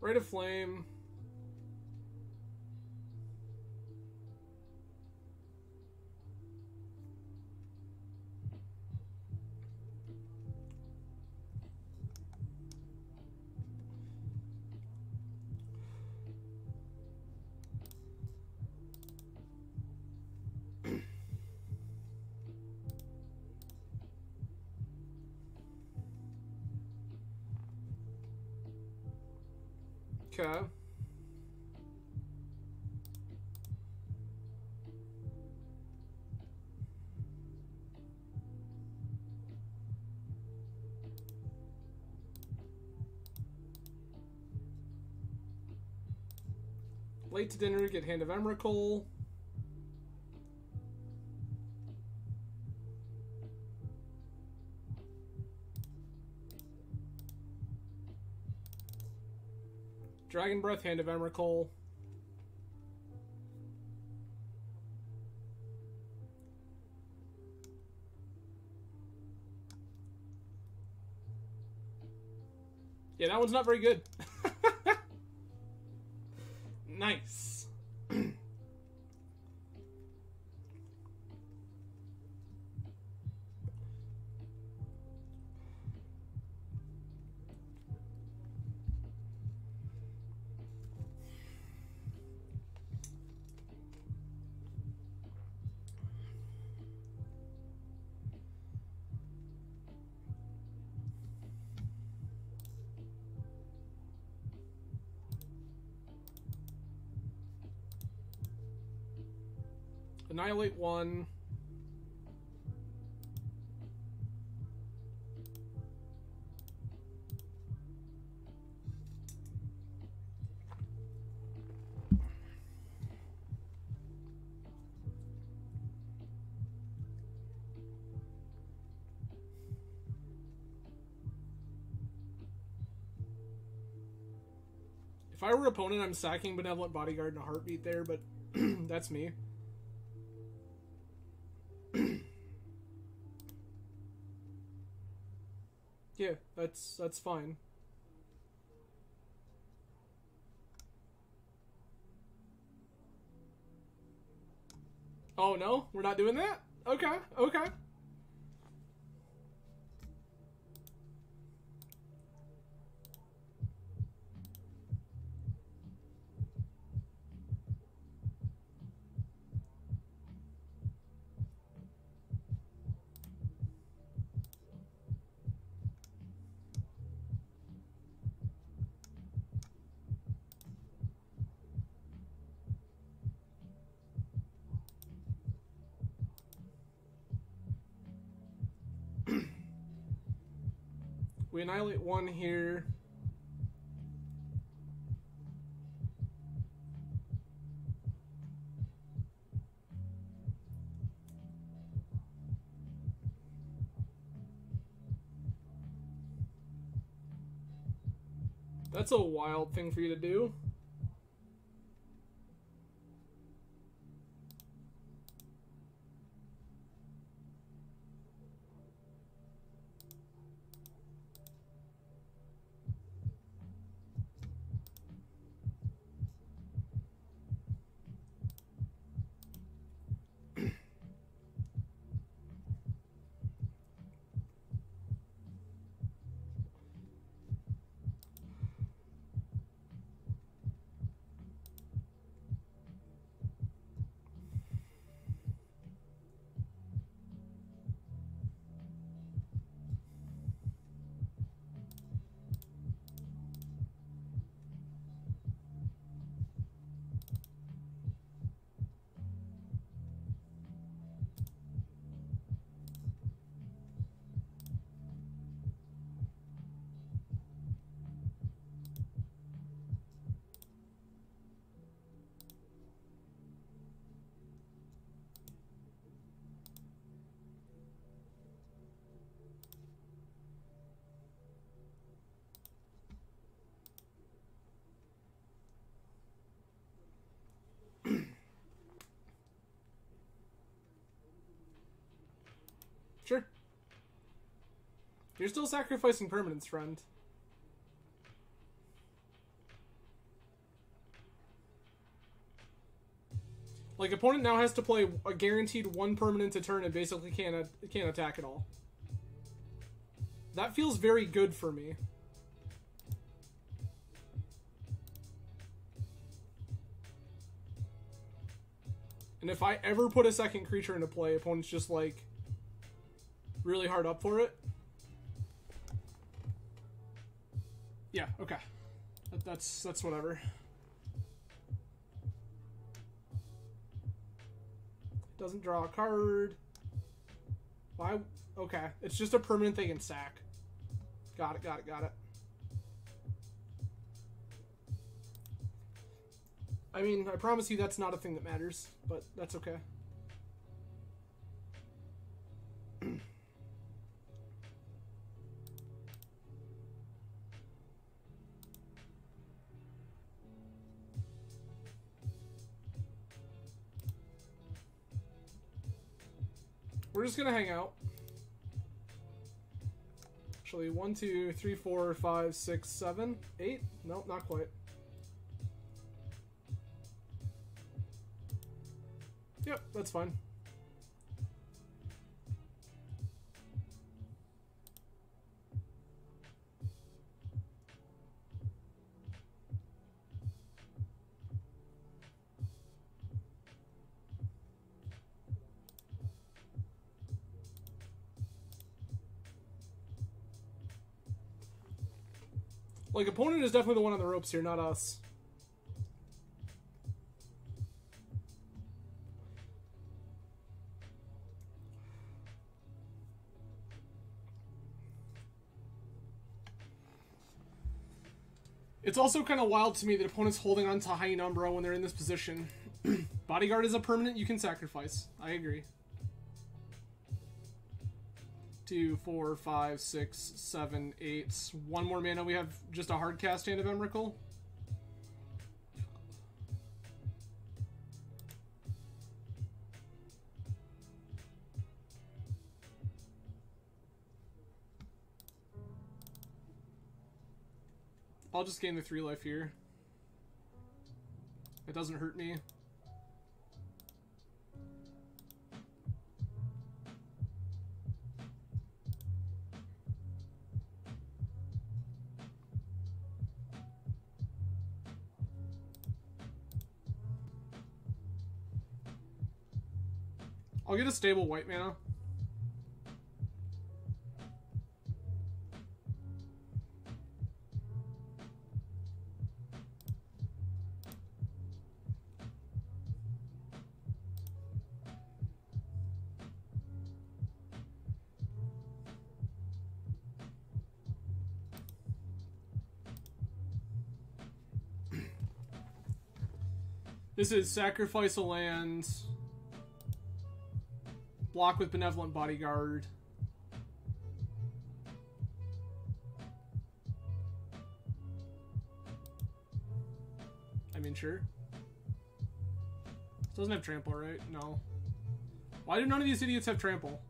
Rite of Flame. Okay. Late to dinner, get Hand of Emrakul. Dragon's Breath, Hand of Emrakul. Yeah, that one's not very good. Nice. Annihilate one. If I were opponent, I'm sacking Benevolent Bodyguard in a heartbeat there, but that's me. Yeah, that's that's fine. Oh no, we're not doing that? Okay, okay. We annihilate one here. That's a wild thing for you to do. You're still sacrificing permanence, friend. Like, opponent now has to play a guaranteed one permanent a turn and basically can't, can't attack at all. That feels very good for me. And if I ever put a second creature into play, opponent's just, like, really hard up for it. Yeah, okay. That, that's that's whatever. Doesn't draw a card. Why? Okay. It's just a permanent thing in sack. Got it, got it, got it. I mean, I promise you that's not a thing that matters, but that's okay. We're just gonna hang out. Actually, one, two, three, four, five, six, seven, eight. Nope, not quite. Yep, that's fine. Like, opponent is definitely the one on the ropes here, not us. It's also kind of wild to me that opponent's holding on to High Umbra when they're in this position. Bodyguard is a permanent you can sacrifice. I agree. Two, four, five, six, seven, eight. One more mana. We have just a hard cast Hand of Emrakul. I'll just gain the three life here. It doesn't hurt me. I'll get a stable white mana. This is sacrifice a land, block with Benevolent Bodyguard. I mean, sure. It doesn't have trample, right? No. Why do none of these idiots have trample?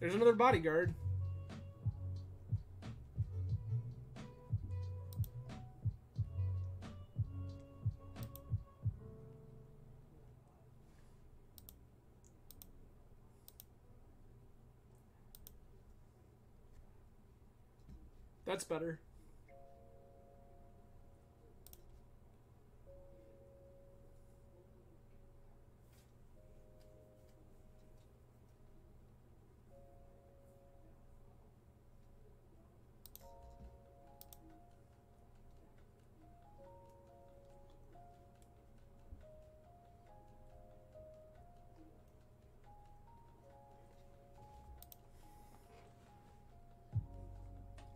There's another bodyguard. That's better.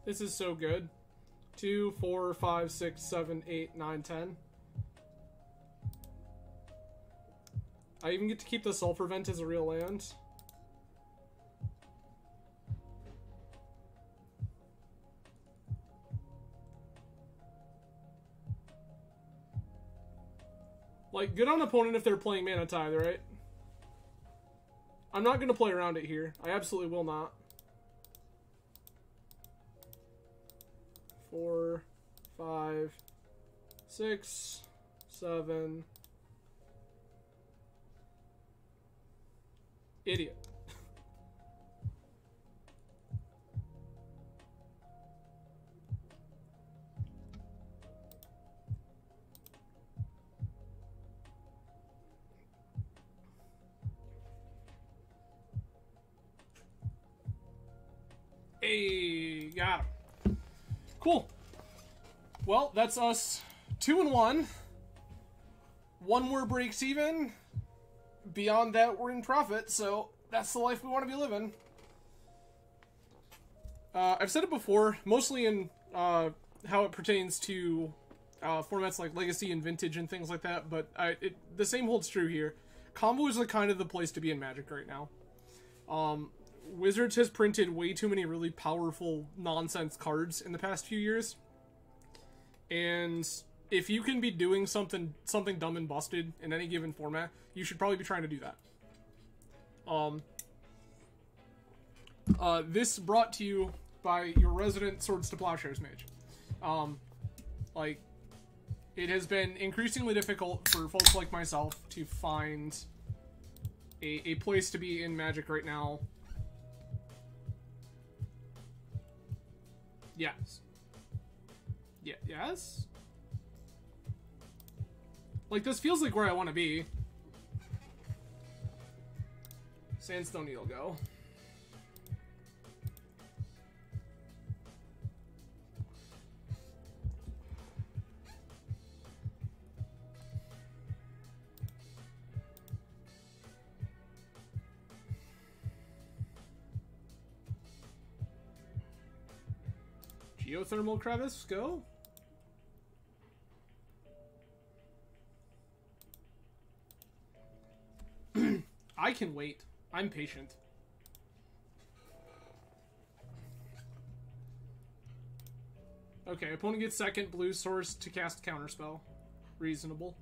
This is so good. Two, four, five, six, seven, eight, nine, ten. I even get to keep the Sulphur Vent as a real land. Like, good on opponent if they're playing Mana Tithe, right? I'm not going to play around it here. I absolutely will not. Four, five, six, seven. Idiot. Hey, got him. Cool. Well, that's us two and one. One more breaks even. Beyond that, we're in profit, so that's the life we want to be living. Uh, I've said it before, mostly in uh, how it pertains to uh, formats like Legacy and Vintage and things like that, but I, it, the same holds true here. Combo is the kind of the place to be in Magic right now. Um, Wizards has printed way too many really powerful nonsense cards in the past few years, and if you can be doing something something dumb and busted in any given format, you should probably be trying to do that. Um, uh, this brought to you by your resident Swords to Plowshares mage. Um, like, it has been increasingly difficult for folks like myself to find a, a place to be in Magic right now. Yes. Yeah, yes? Like, this feels like where I want to be. Sandstone Needle, go. Geothermal Crevice, go. I can wait. I'm patient. Okay, opponent gets second blue source to cast Counterspell. Reasonable.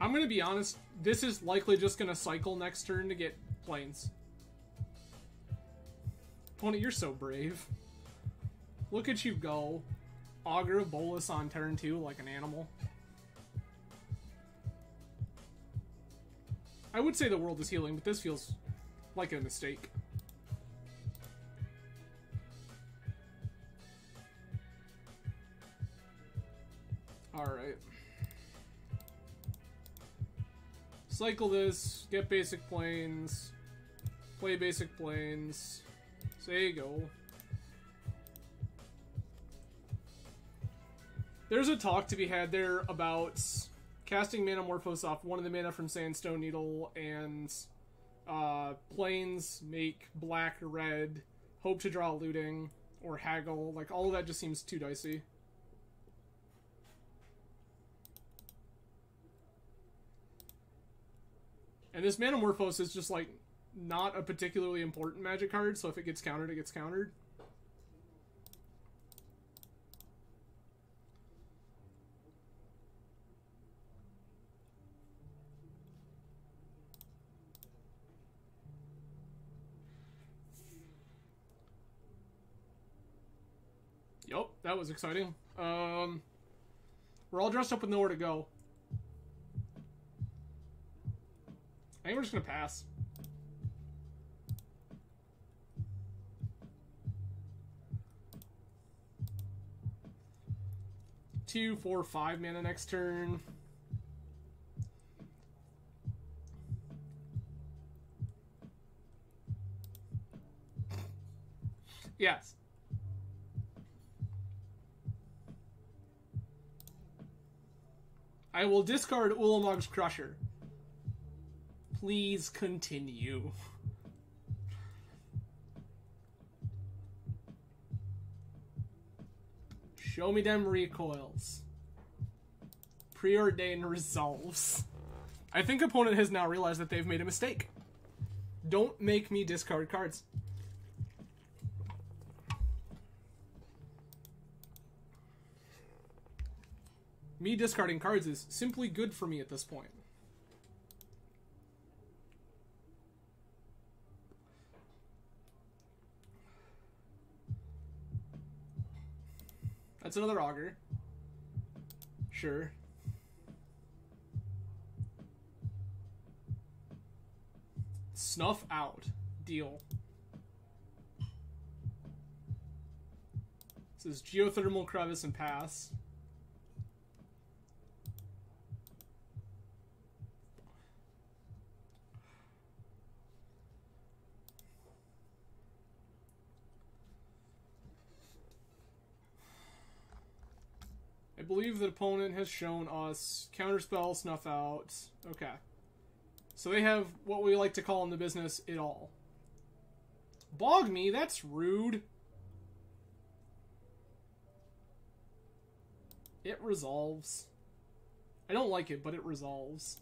I'm going to be honest, this is likely just going to cycle next turn to get planes. Opponent, you're so brave. Look at you go. Augur Bolus on turn two like an animal. I would say the world is healing, but this feels like a mistake. Alright. Cycle this, get basic planes, play basic planes, say go. There's a talk to be had there about casting Manamorphose off one of the mana from Sandstone Needle and uh, planes make black or red, hope to draw looting, or haggle. Like, all of that just seems too dicey. And this Metamorphose is just, like, not a particularly important magic card, so if it gets countered, it gets countered. Yup, that was exciting. Um, we're all dressed up with nowhere to go. I think we're just gonna pass. Two, four, five mana next turn. Yes. I will discard Ulamog's Crusher. Please continue. Show me them recoils. Preordain resolves. I think opponent has now realized that they've made a mistake. Don't make me discard cards. Me discarding cards is simply good for me at this point. That's another auger. Sure. Snuff out. Deal. This is Geothermal Crevice and pass. I believe the opponent has shown us Counterspell, Snuff Out. Okay. So they have what we like to call in the business, it all. Bog me? That's rude. It resolves. I don't like it, but it resolves.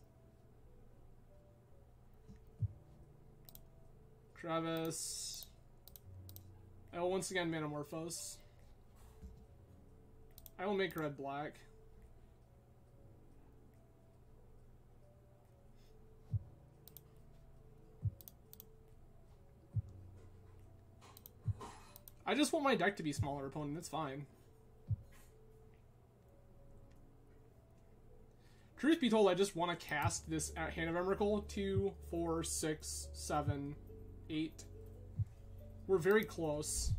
Travis. I will once again Manamorphose. I will make red black. I just want my deck to be smaller, opponent. It's fine. Truth be told, I just want to cast this at Hand of Emrakul. Two, four, six, seven, eight. We're very close.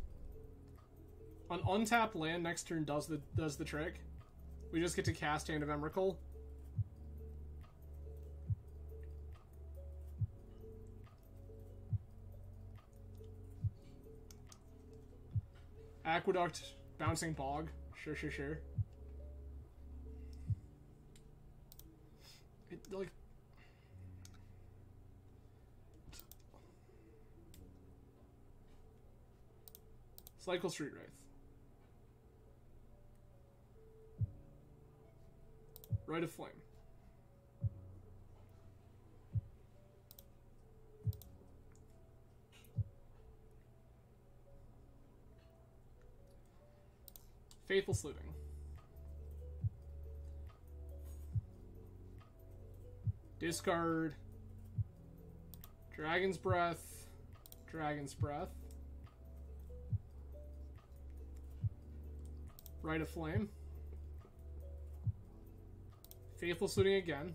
An untapped land next turn does the does the trick. We just get to cast Hand of Emrakul. Aqueduct, Bouncing Bog. Sure, sure, sure. It, like, Cycle Street Wraith. Rite of Flame. Faithful Looting. Discard. Dragon's Breath. Dragon's Breath. Rite of Flame. Faithful Looting again.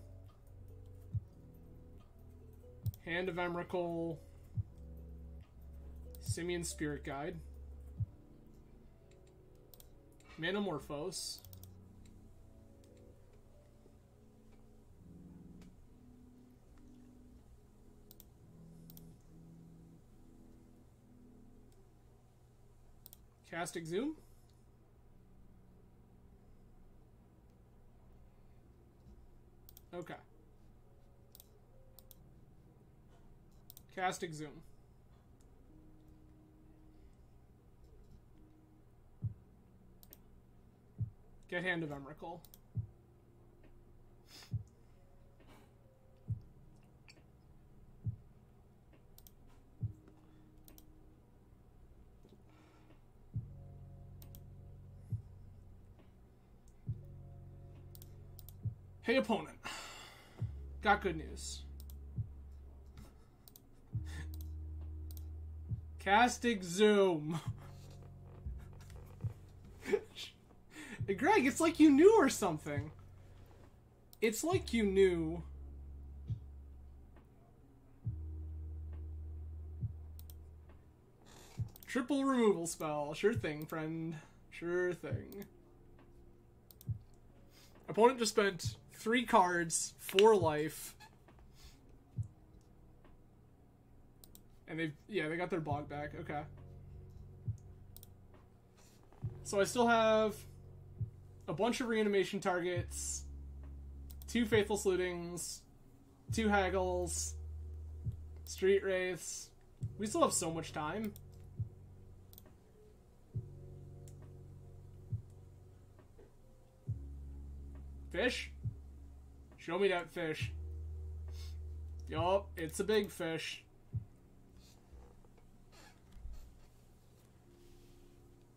Hand of Emrakul. Simian Spirit Guide. Manamorphose. Cast Exhume. Okay. Cast Exhume. Get Hand of Emrakul. Hey, opponent. Got good news. Cast Exhume. Greg, it's like you knew or something. It's like you knew. Triple removal spell. Sure thing, friend. Sure thing. Opponent just spent three cards, four life. And they've, yeah, they got their bog back. Okay. So I still have a bunch of reanimation targets, two Faithful Lootings, two Haggles, Street Wraiths. We still have so much time. Fish? Show me that fish. Yup, it's a big fish.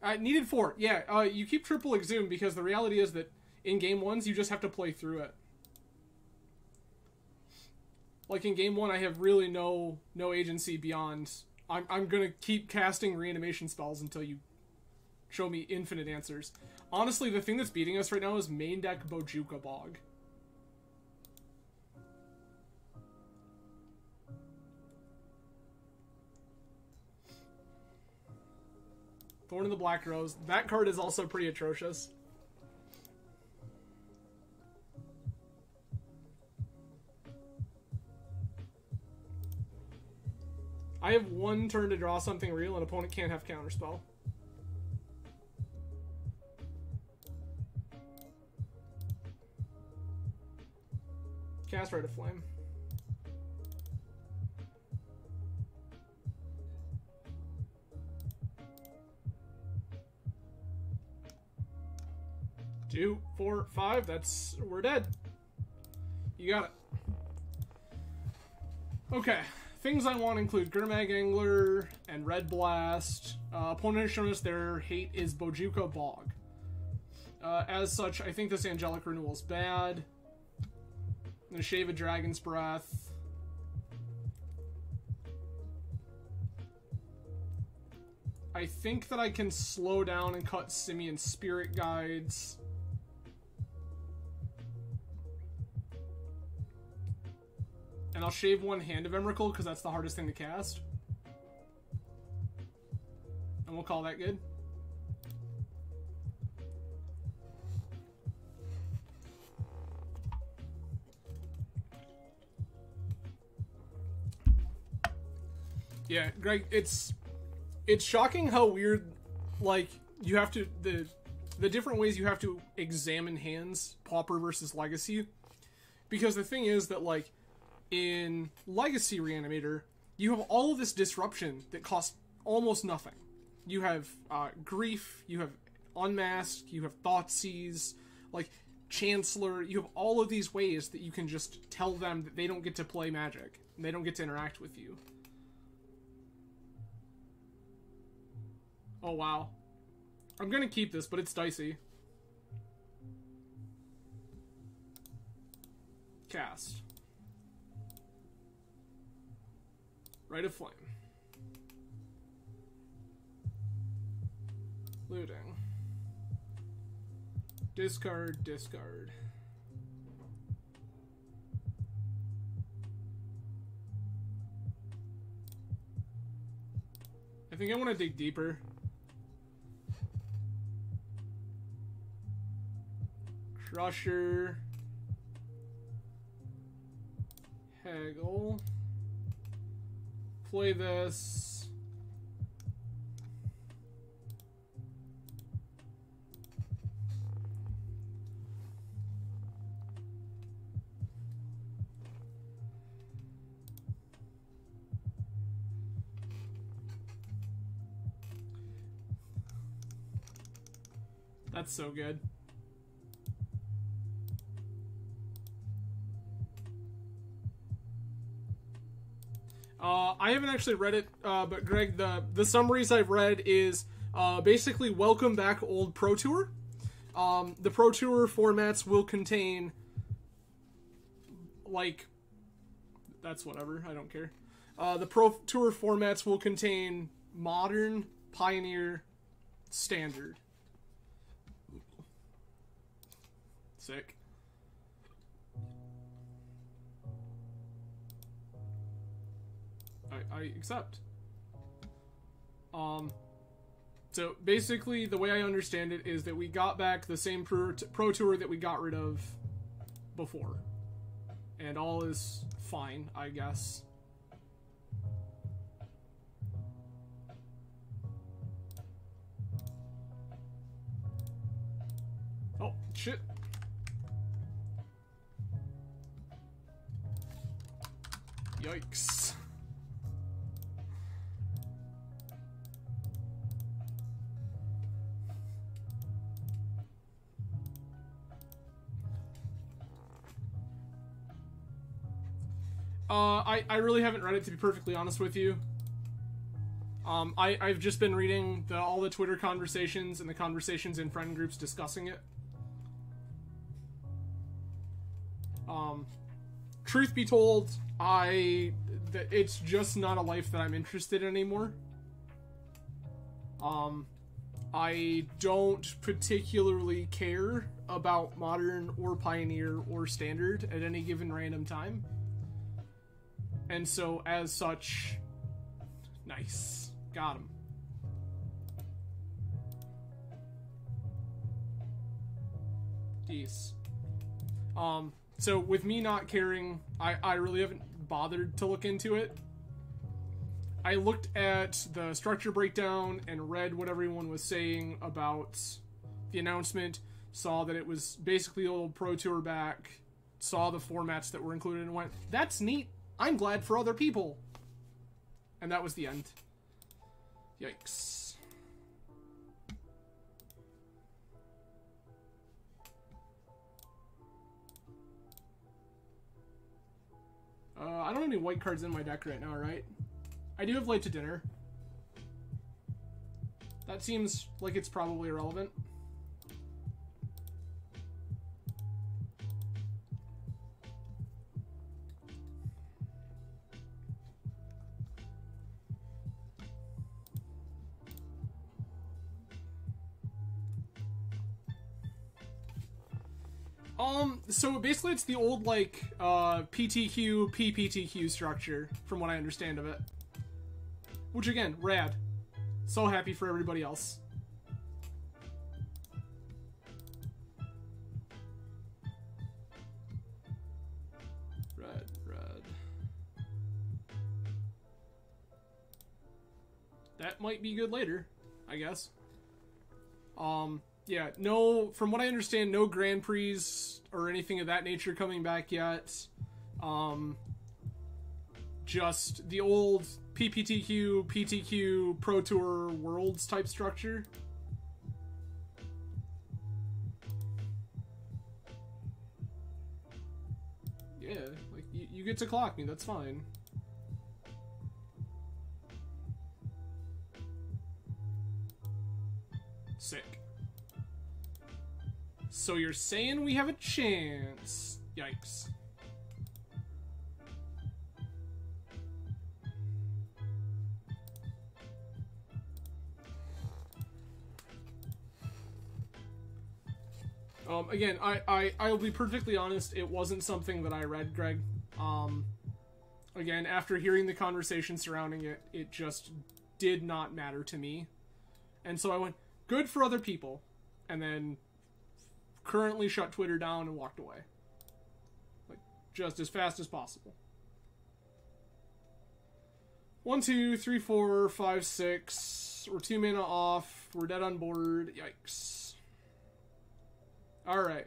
I needed four. Yeah, uh, you keep triple Exhume because the reality is that in game ones, you just have to play through it. Like in game one, I have really no no agency beyond I'm, I'm going to keep casting reanimation spells until you show me infinite answers. Honestly, the thing that's beating us right now is main deck Bojuka Bog. Thorn of the Black Rose. That card is also pretty atrocious. I have one turn to draw something real, and opponent can't have Counterspell. Cast Rite of Flame. Two, four, five, that's... we're dead. You got it. Okay. Things I want include Gurmag Angler and Red Blast. Uh, opponent has shown us their hate is Bojuka Bog. Uh, as such, I think this Angelic Renewal is bad. I'm gonna shave a Dragon's Breath. I think that I can slow down and cut Simian Spirit Guides. And I'll shave one Hand of Emrakul because that's the hardest thing to cast. And we'll call that good. Yeah, Greg, it's it's shocking how weird, like, you have to the the different ways you have to examine hands, Pauper versus Legacy. Because the thing is that, like, in Legacy Reanimator, you have all of this disruption that costs almost nothing. you have uh, Grief, you have Unmask, you have Thoughtseize, like Chancellor. You have all of these ways that you can just tell them that they don't get to play Magic, and they don't get to interact with you. Oh, wow. I'm gonna keep this, but it's dicey. Cast. Rite of Flame. Looting. Discard, discard. I think I want to dig deeper. Crusher. Haggle. Play this. That's so good. Uh, I haven't actually read it, uh, but Greg, the, the summaries I've read is uh, basically welcome back old Pro Tour. Um, the Pro Tour formats will contain, like, that's whatever, I don't care. Uh, the Pro Tour formats will contain Modern, Pioneer, Standard. Sick. I, I accept. Um, so basically the way I understand it is that we got back the same pro, pro tour that we got rid of before, and all is fine, I guess. Oh, shit. Yikes. Uh, I, I really haven't read it, to be perfectly honest with you. Um, I, I've just been reading the, all the Twitter conversations and the conversations in friend groups discussing it. Um, truth be told, I th it's just not a life that I'm interested in anymore. Um, I don't particularly care about Modern or Pioneer or Standard at any given random time. And so, as such, nice. Got him. Geez. Um, so, with me not caring, I, I really haven't bothered to look into it. I looked at the structure breakdown and read what everyone was saying about the announcement, saw that it was basically the old Pro Tour back, saw the formats that were included, and went, that's neat. I'm glad for other people. And that was the end. Yikes. Uh, I don't have any white cards in my deck right now, right? I do have Late to Dinner. That seems like it's probably irrelevant. Um, so basically it's the old, like, uh, P T Q, P P T Q structure, from what I understand of it. Which, again, rad. So happy for everybody else. Red, red. That might be good later, I guess. Um... Yeah, no, from what I understand, no Grand Prix or anything of that nature coming back yet. Um, just the old P P T Q, P T Q, Pro Tour Worlds type structure. Yeah, like, you, you get to clock me, that's fine. Sick. So you're saying we have a chance. Yikes. Um, again, I, I, I will be perfectly honest, it wasn't something that I read, Greg. Um, again, after hearing the conversation surrounding it, it just did not matter to me. And so I went, good for other people, and then currently shut Twitter down and walked away. Like, just as fast as possible. One, two, three, four, five, six. We're two mana off. We're dead on board. Yikes. Alright.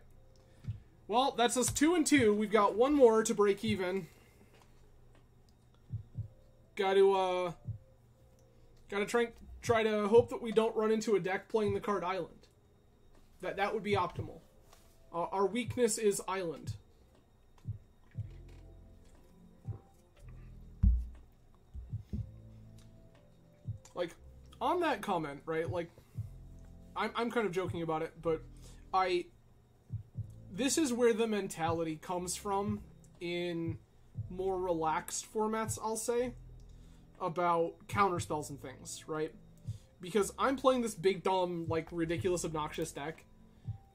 Well, that's us two and two. We've got one more to break even. Got to, uh... Gotta try, try to hope that we don't run into a deck playing the card Island. That, that would be optimal. Uh, our weakness is Island. Like, on that comment, right, like... I'm, I'm kind of joking about it, but... I... This is where the mentality comes from in more relaxed formats, I'll say, about counterspells and things, right? Because I'm playing this big, dumb, like, ridiculous, obnoxious deck,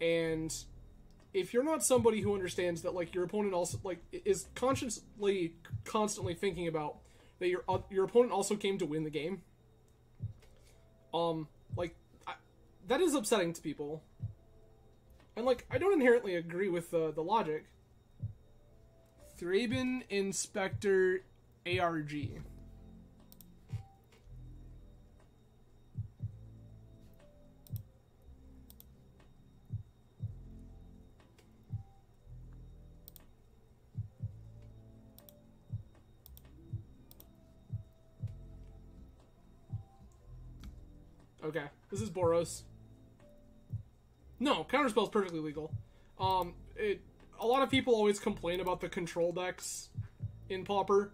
and if you're not somebody who understands that, like, your opponent also, like, is consciously, constantly thinking about that your, your opponent also came to win the game, um, like, I, that is upsetting to people. And, like, I don't inherently agree with uh, the logic. Thraben Inspector A R G. Okay, this is Boros. No, counterspell is perfectly legal. Um, it, a lot of people always complain about the control decks in Pauper.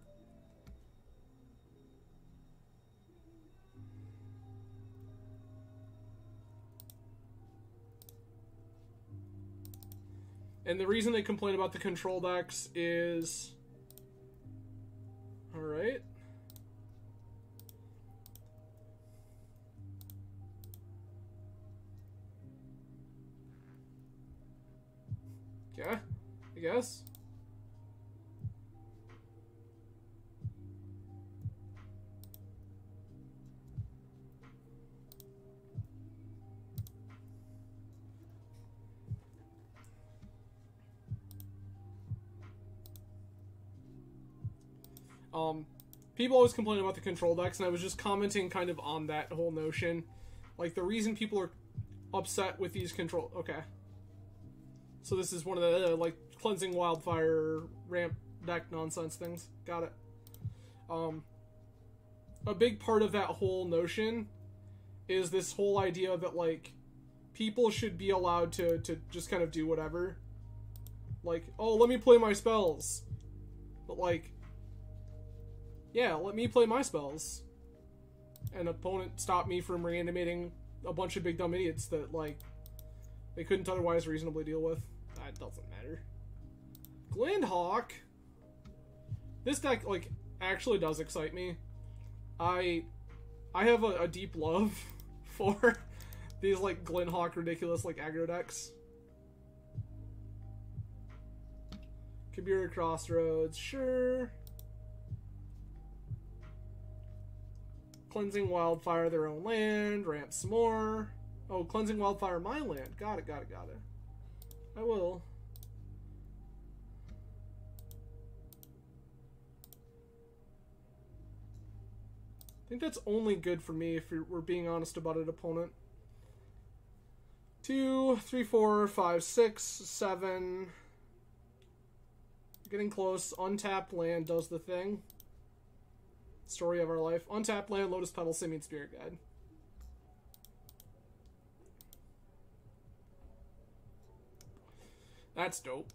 And the reason they complain about the control decks is... Alright. Yeah, I guess. Um, people always complain about the control decks, and I was just commenting kind of on that whole notion. Like, the reason people are upset with these control... Okay. So this is one of the, uh, like, Cleansing Wildfire, ramp deck nonsense things. Got it. Um, a big part of that whole notion is this whole idea that, like, people should be allowed to, to just kind of do whatever. Like, oh, let me play my spells. But, like, yeah, let me play my spells. An opponent stopped me from reanimating a bunch of big dumb idiots that, like, they couldn't otherwise reasonably deal with. It doesn't matter. Glindhawk. This deck, like, actually does excite me. I I have a, a deep love for these, like, Glindhawk ridiculous, like, aggro decks. Kabira Crossroads, sure. Cleansing Wildfire, their own land. Ramp some more. Oh, Cleansing Wildfire, my land. Got it, got it, got it. I will. I think that's only good for me if we're being honest about it, opponent. Two, three, four, five, six, seven. Getting close. Untapped land does the thing. Story of our life. Untap, land, Lotus Petal, Simian Spirit Guide. That's dope.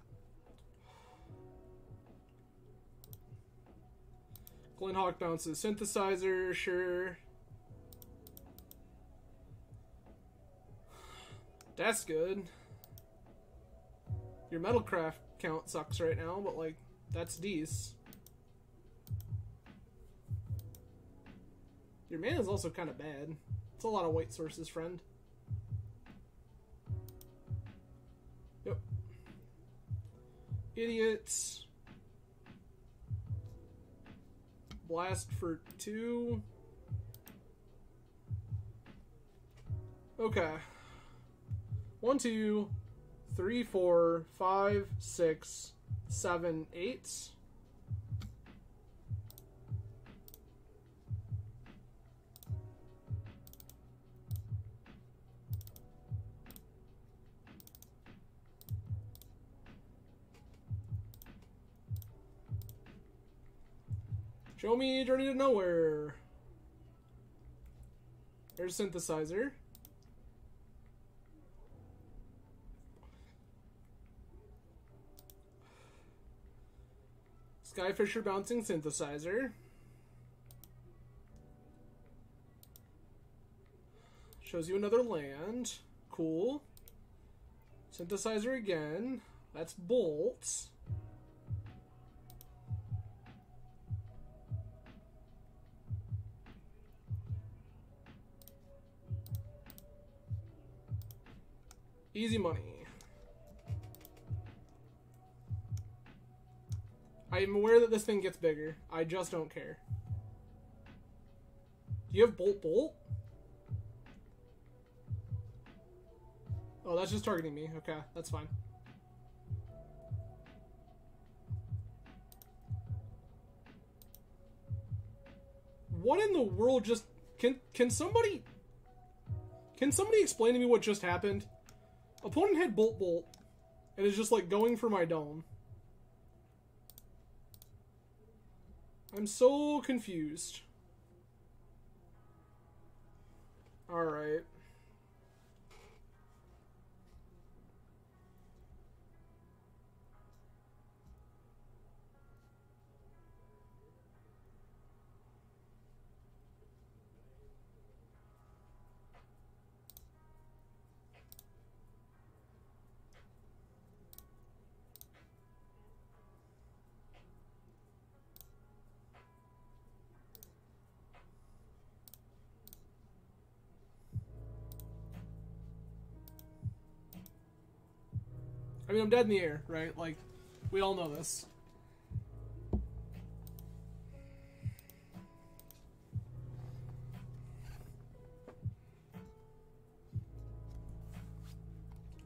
Glenhawk bounces Synthesizer, sure. That's good. Your Metalcraft count sucks right now, but like, that's decent. Your mana is also kind of bad. It's a lot of white sources, friend. Yep. Idiots. Blast for two. Okay. One, two, three, four, five, six, seven, eight. Show me Journey to Nowhere. There's Synthesizer. Skyfisher bouncing Synthesizer. Shows you another land. Cool. Synthesizer again. That's Bolt. Easy money. I am aware that this thing gets bigger. I just don't care. Do you have Bolt Bolt? Oh, that's just targeting me. Okay, that's fine. What in the world just... Can, can somebody... Can somebody explain to me what just happened? Opponent had Bolt Bolt, and is just like going for my dome. I'm so confused. Alright. I mean, I'm dead in the air, right? Like, we all know this.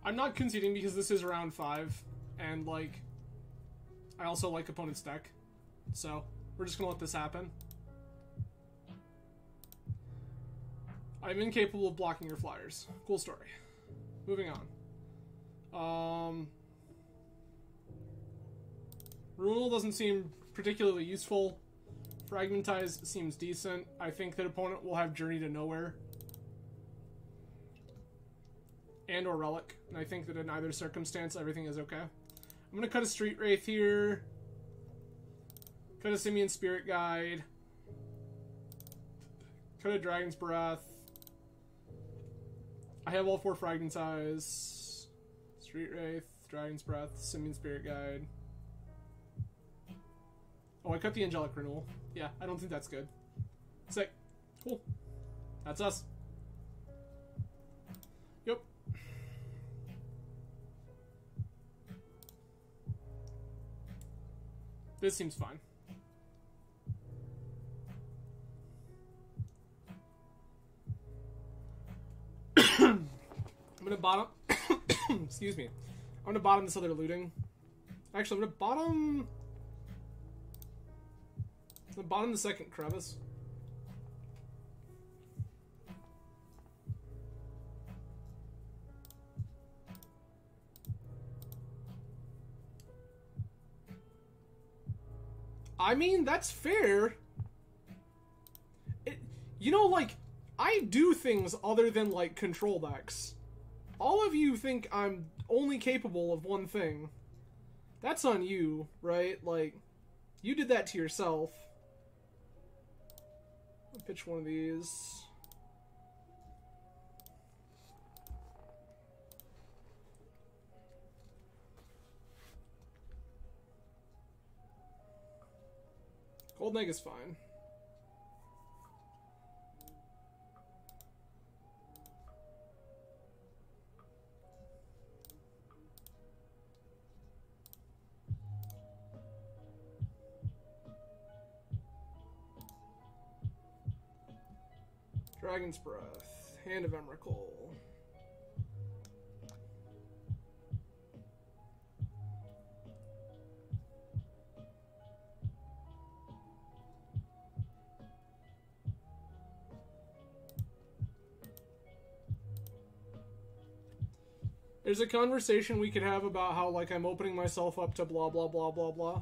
I'm not conceding because this is round five, and, like, I also like opponent's deck. So, we're just gonna let this happen. I'm incapable of blocking your flyers. Cool story. Moving on. Um, Renewal doesn't seem particularly useful. Fragmentize seems decent. I think that opponent will have Journey to Nowhere and or Relic, and I think that in either circumstance everything is okay. I'm gonna cut a Street Wraith here, cut a Simian Spirit Guide, cut a Dragon's Breath. I have all four Fragmentize. Street Wraith, Dragon's Breath, Simian Spirit Guide. Oh, I cut the Angelic Renewal. Yeah, I don't think that's good. Sick. Cool. That's us. Yep. This seems fine. I'm gonna bottom... Excuse me. I'm gonna bottom this other looting. Actually, I'm gonna bottom... I'm gonna bottom the second crevice. I mean, that's fair. You know, like, I do things other than, like, control decks. All of you think I'm only capable of one thing. That's on you, right? Like, you did that to yourself. I'll pitch one of these. Gold Neg is fine. Dragon's Breath, Hand of Emrakul. There's a conversation we could have about how, like, I'm opening myself up to blah, blah, blah, blah, blah.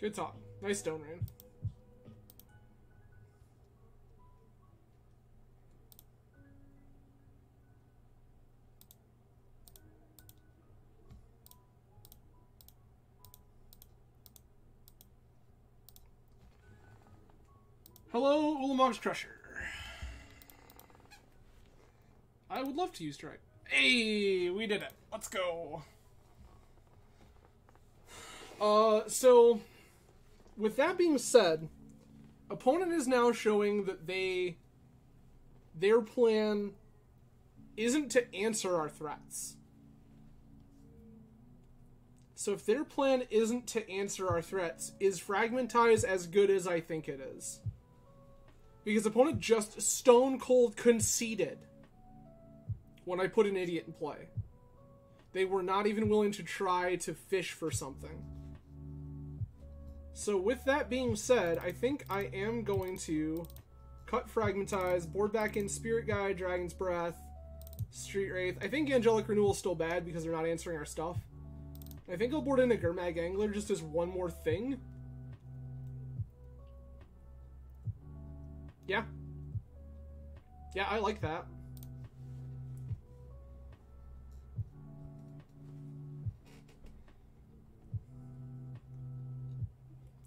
Good talk. Nice stone rain. Hello, Ulamog's Crusher. I would love to use Strike. Hey, we did it. Let's go. Uh, so... With that being said, opponent is now showing that they, their plan isn't to answer our threats. So if their plan isn't to answer our threats, is Fragmentize as good as I think it is? Because opponent just stone cold conceded when I put an idiot in play. They were not even willing to try to fish for something. So with that being said, I think I am going to cut Fragmentize, board back in Spirit Guide, Dragon's Breath, Street Wraith. I think Angelic Renewal is still bad because they're not answering our stuff. I think I'll board in a Gurmag Angler just as one more thing. Yeah. Yeah, I like that.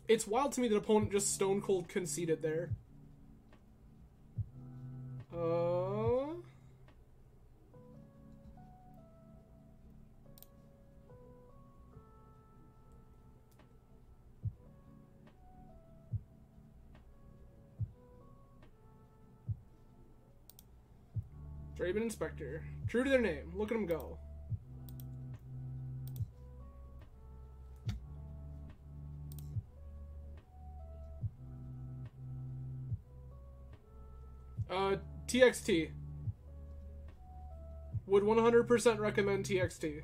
It's wild to me that opponent just stone cold conceded there. Uh... Thraben Inspector. True to their name. Look at them go. Uh, T X T. Would one hundred percent recommend T X T.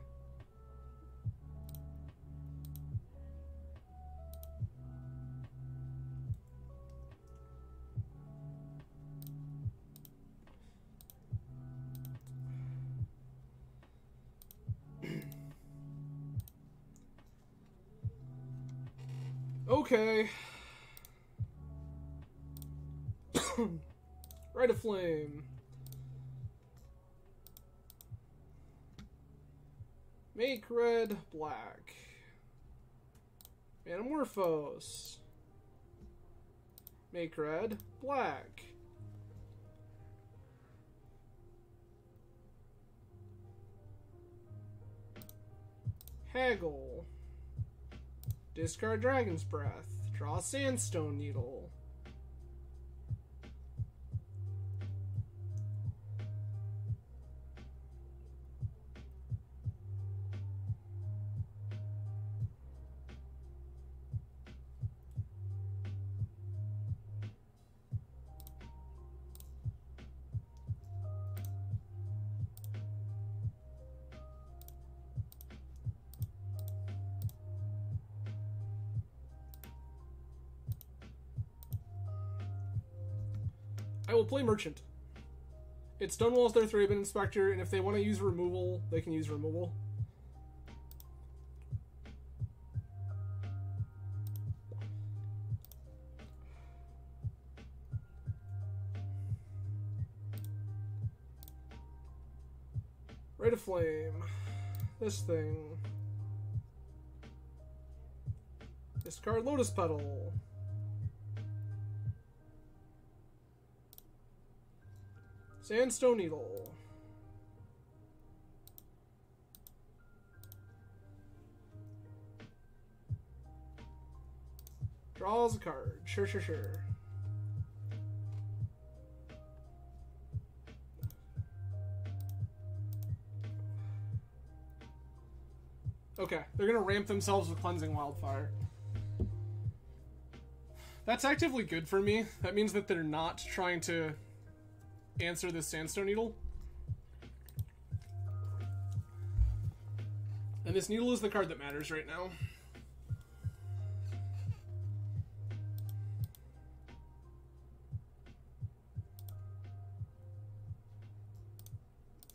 Okay. Rite of Flame. Make red, black. Manamorphose. Make red, black. Haggle. Discard Dragon's Breath. Draw Sandstone Needle. I will play Merchant. It stonewalls their Thraben Inspector, and if they want to use removal, they can use removal. Rite of Flame. This thing. Discard Lotus Petal. Sandstone Needle. Draws a card. Sure, sure, sure. Okay, they're going to ramp themselves with Cleansing Wildfire. That's actively good for me. That means that they're not trying to answer the Sandstone Needle. And this needle is the card that matters right now.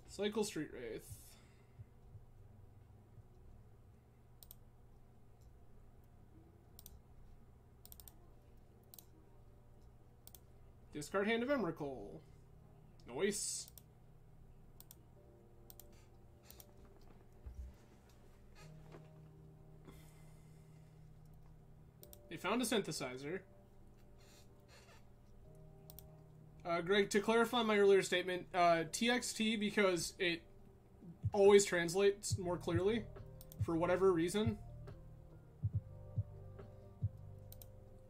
Cycle Street Wraith. Discard Hand of Emrakul. Nice. They found a Synthesizer. Uh, Greg, to clarify my earlier statement, uh, T X T, because it always translates more clearly, for whatever reason.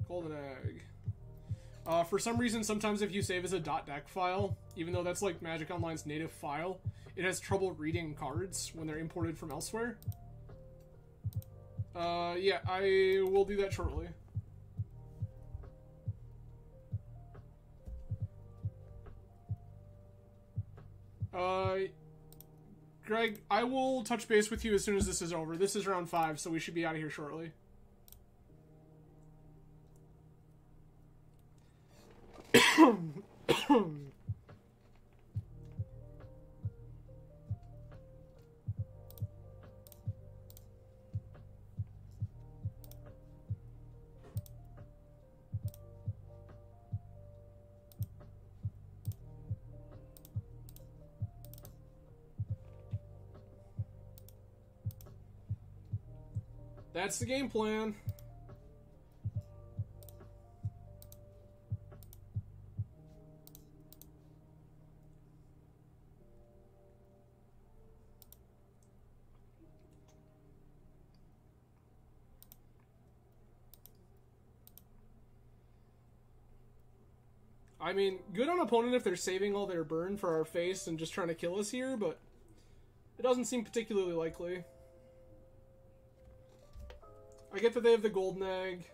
Golden Egg. Uh, for some reason, sometimes if you save as a .dec file, even though that's like Magic Online's native file, it has trouble reading cards when they're imported from elsewhere. Uh, yeah, I will do that shortly. Uh, Greg, I will touch base with you as soon as this is over. This is round five, so we should be out of here shortly. That's the game plan. I mean, good on opponent if they're saving all their burn for our face and just trying to kill us here, but it doesn't seem particularly likely. I get that they have the Golden Egg.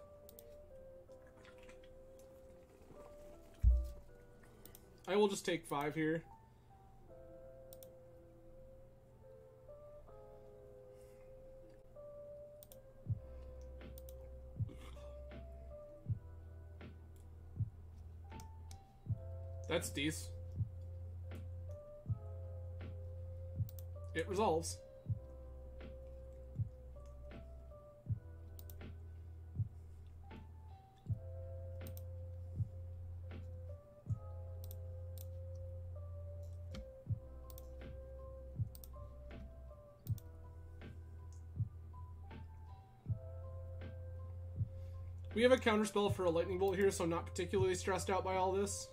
I will just take five here. That's Deez. It resolves. We have a counterspell for a Lightning Bolt here, so I'm not particularly stressed out by all this.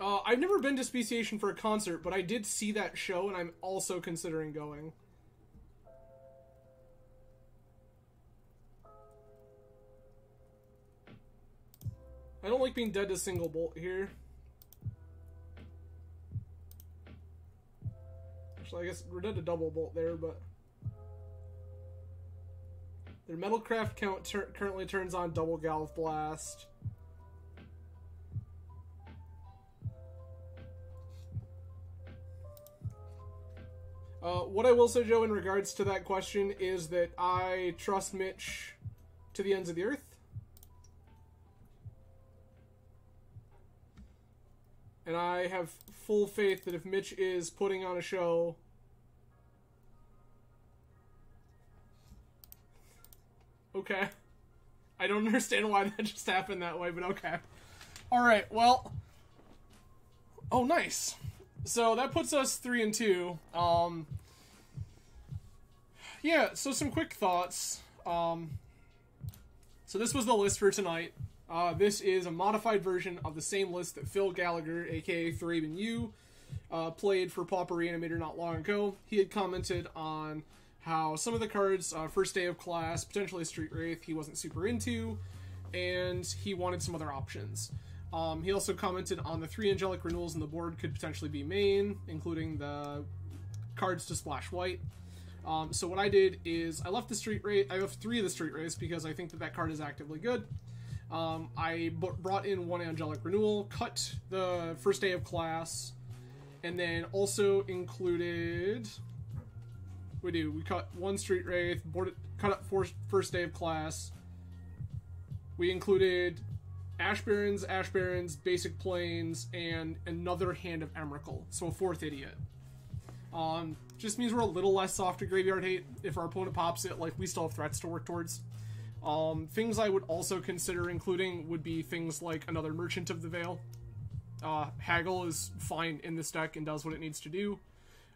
Uh, I've never been to Speciation for a concert, but I did see that show, and I'm also considering going. I don't like being dead to single bolt here. Actually, I guess we're dead to double bolt there, but... Their Metalcraft count tur- currently turns on double Galv Blast. Uh, what I will say, Joe, in regards to that question is that I trust Mitch to the ends of the earth. And I have full faith that if Mitch is putting on a show... Okay. I don't understand why that just happened that way, but okay. Alright, well... Oh, nice. So that puts us three and two. Um, yeah, so some quick thoughts. Um, so this was the list for tonight. Uh, this is a modified version of the same list that Phil Gallagher, aka Thraben U, uh, played for Pauper Reanimator not long ago. He had commented on how some of the cards, uh, first day of class, potentially Street Wraith, he wasn't super into, and he wanted some other options. Um, he also commented on the three Angelic Renewals on the board could potentially be main, including the cards to splash white. Um, so what I did is I left the Street Wraith, I left three of the Street Wraiths because I think that that card is actively good. Um, I b brought in one Angelic Renewal, cut the first day of class, and then also included... We do, we cut one Street Wraith, board, cut up four, first day of class. We included Ash Barrens, Ash Barrens, Basic Plains, and another Hand of Emrakul, so a fourth idiot. Um, just means we're a little less soft to Graveyard Hate. If our opponent pops it, like, we still have threats to work towards. Um, things I would also consider including would be things like another Merchant of the Veil. Uh, Haggle is fine in this deck and does what it needs to do.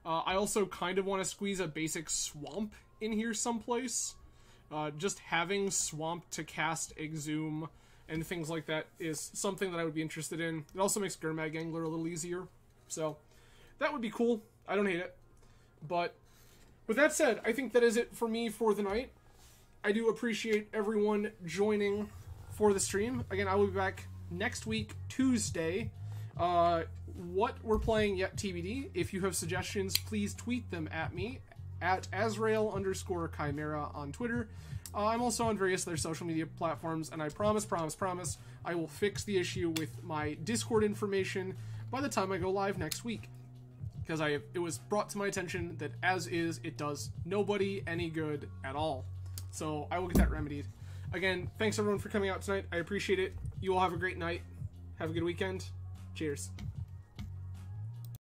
Uh, I also kind of want to squeeze a basic Swamp in here someplace. Uh, just having Swamp to cast Exhume and things like that is something that I would be interested in. It also makes Gurmag Angler a little easier. So, that would be cool. I don't hate it. But, with that said, I think that is it for me for the night. I do appreciate everyone joining for the stream. Again, I will be back next week, Tuesday. Uh, what we're playing yet T B D. If you have suggestions, please tweet them at me, at Azrael underscore Chimera on Twitter. Uh, I'm also on various other social media platforms, and I promise, promise, promise, I will fix the issue with my Discord information by the time I go live next week. Because I it was brought to my attention that as is, it does nobody any good at all. So I will get that remedied. Again, thanks everyone for coming out tonight. I appreciate it. You all have a great night. Have a good weekend. Cheers.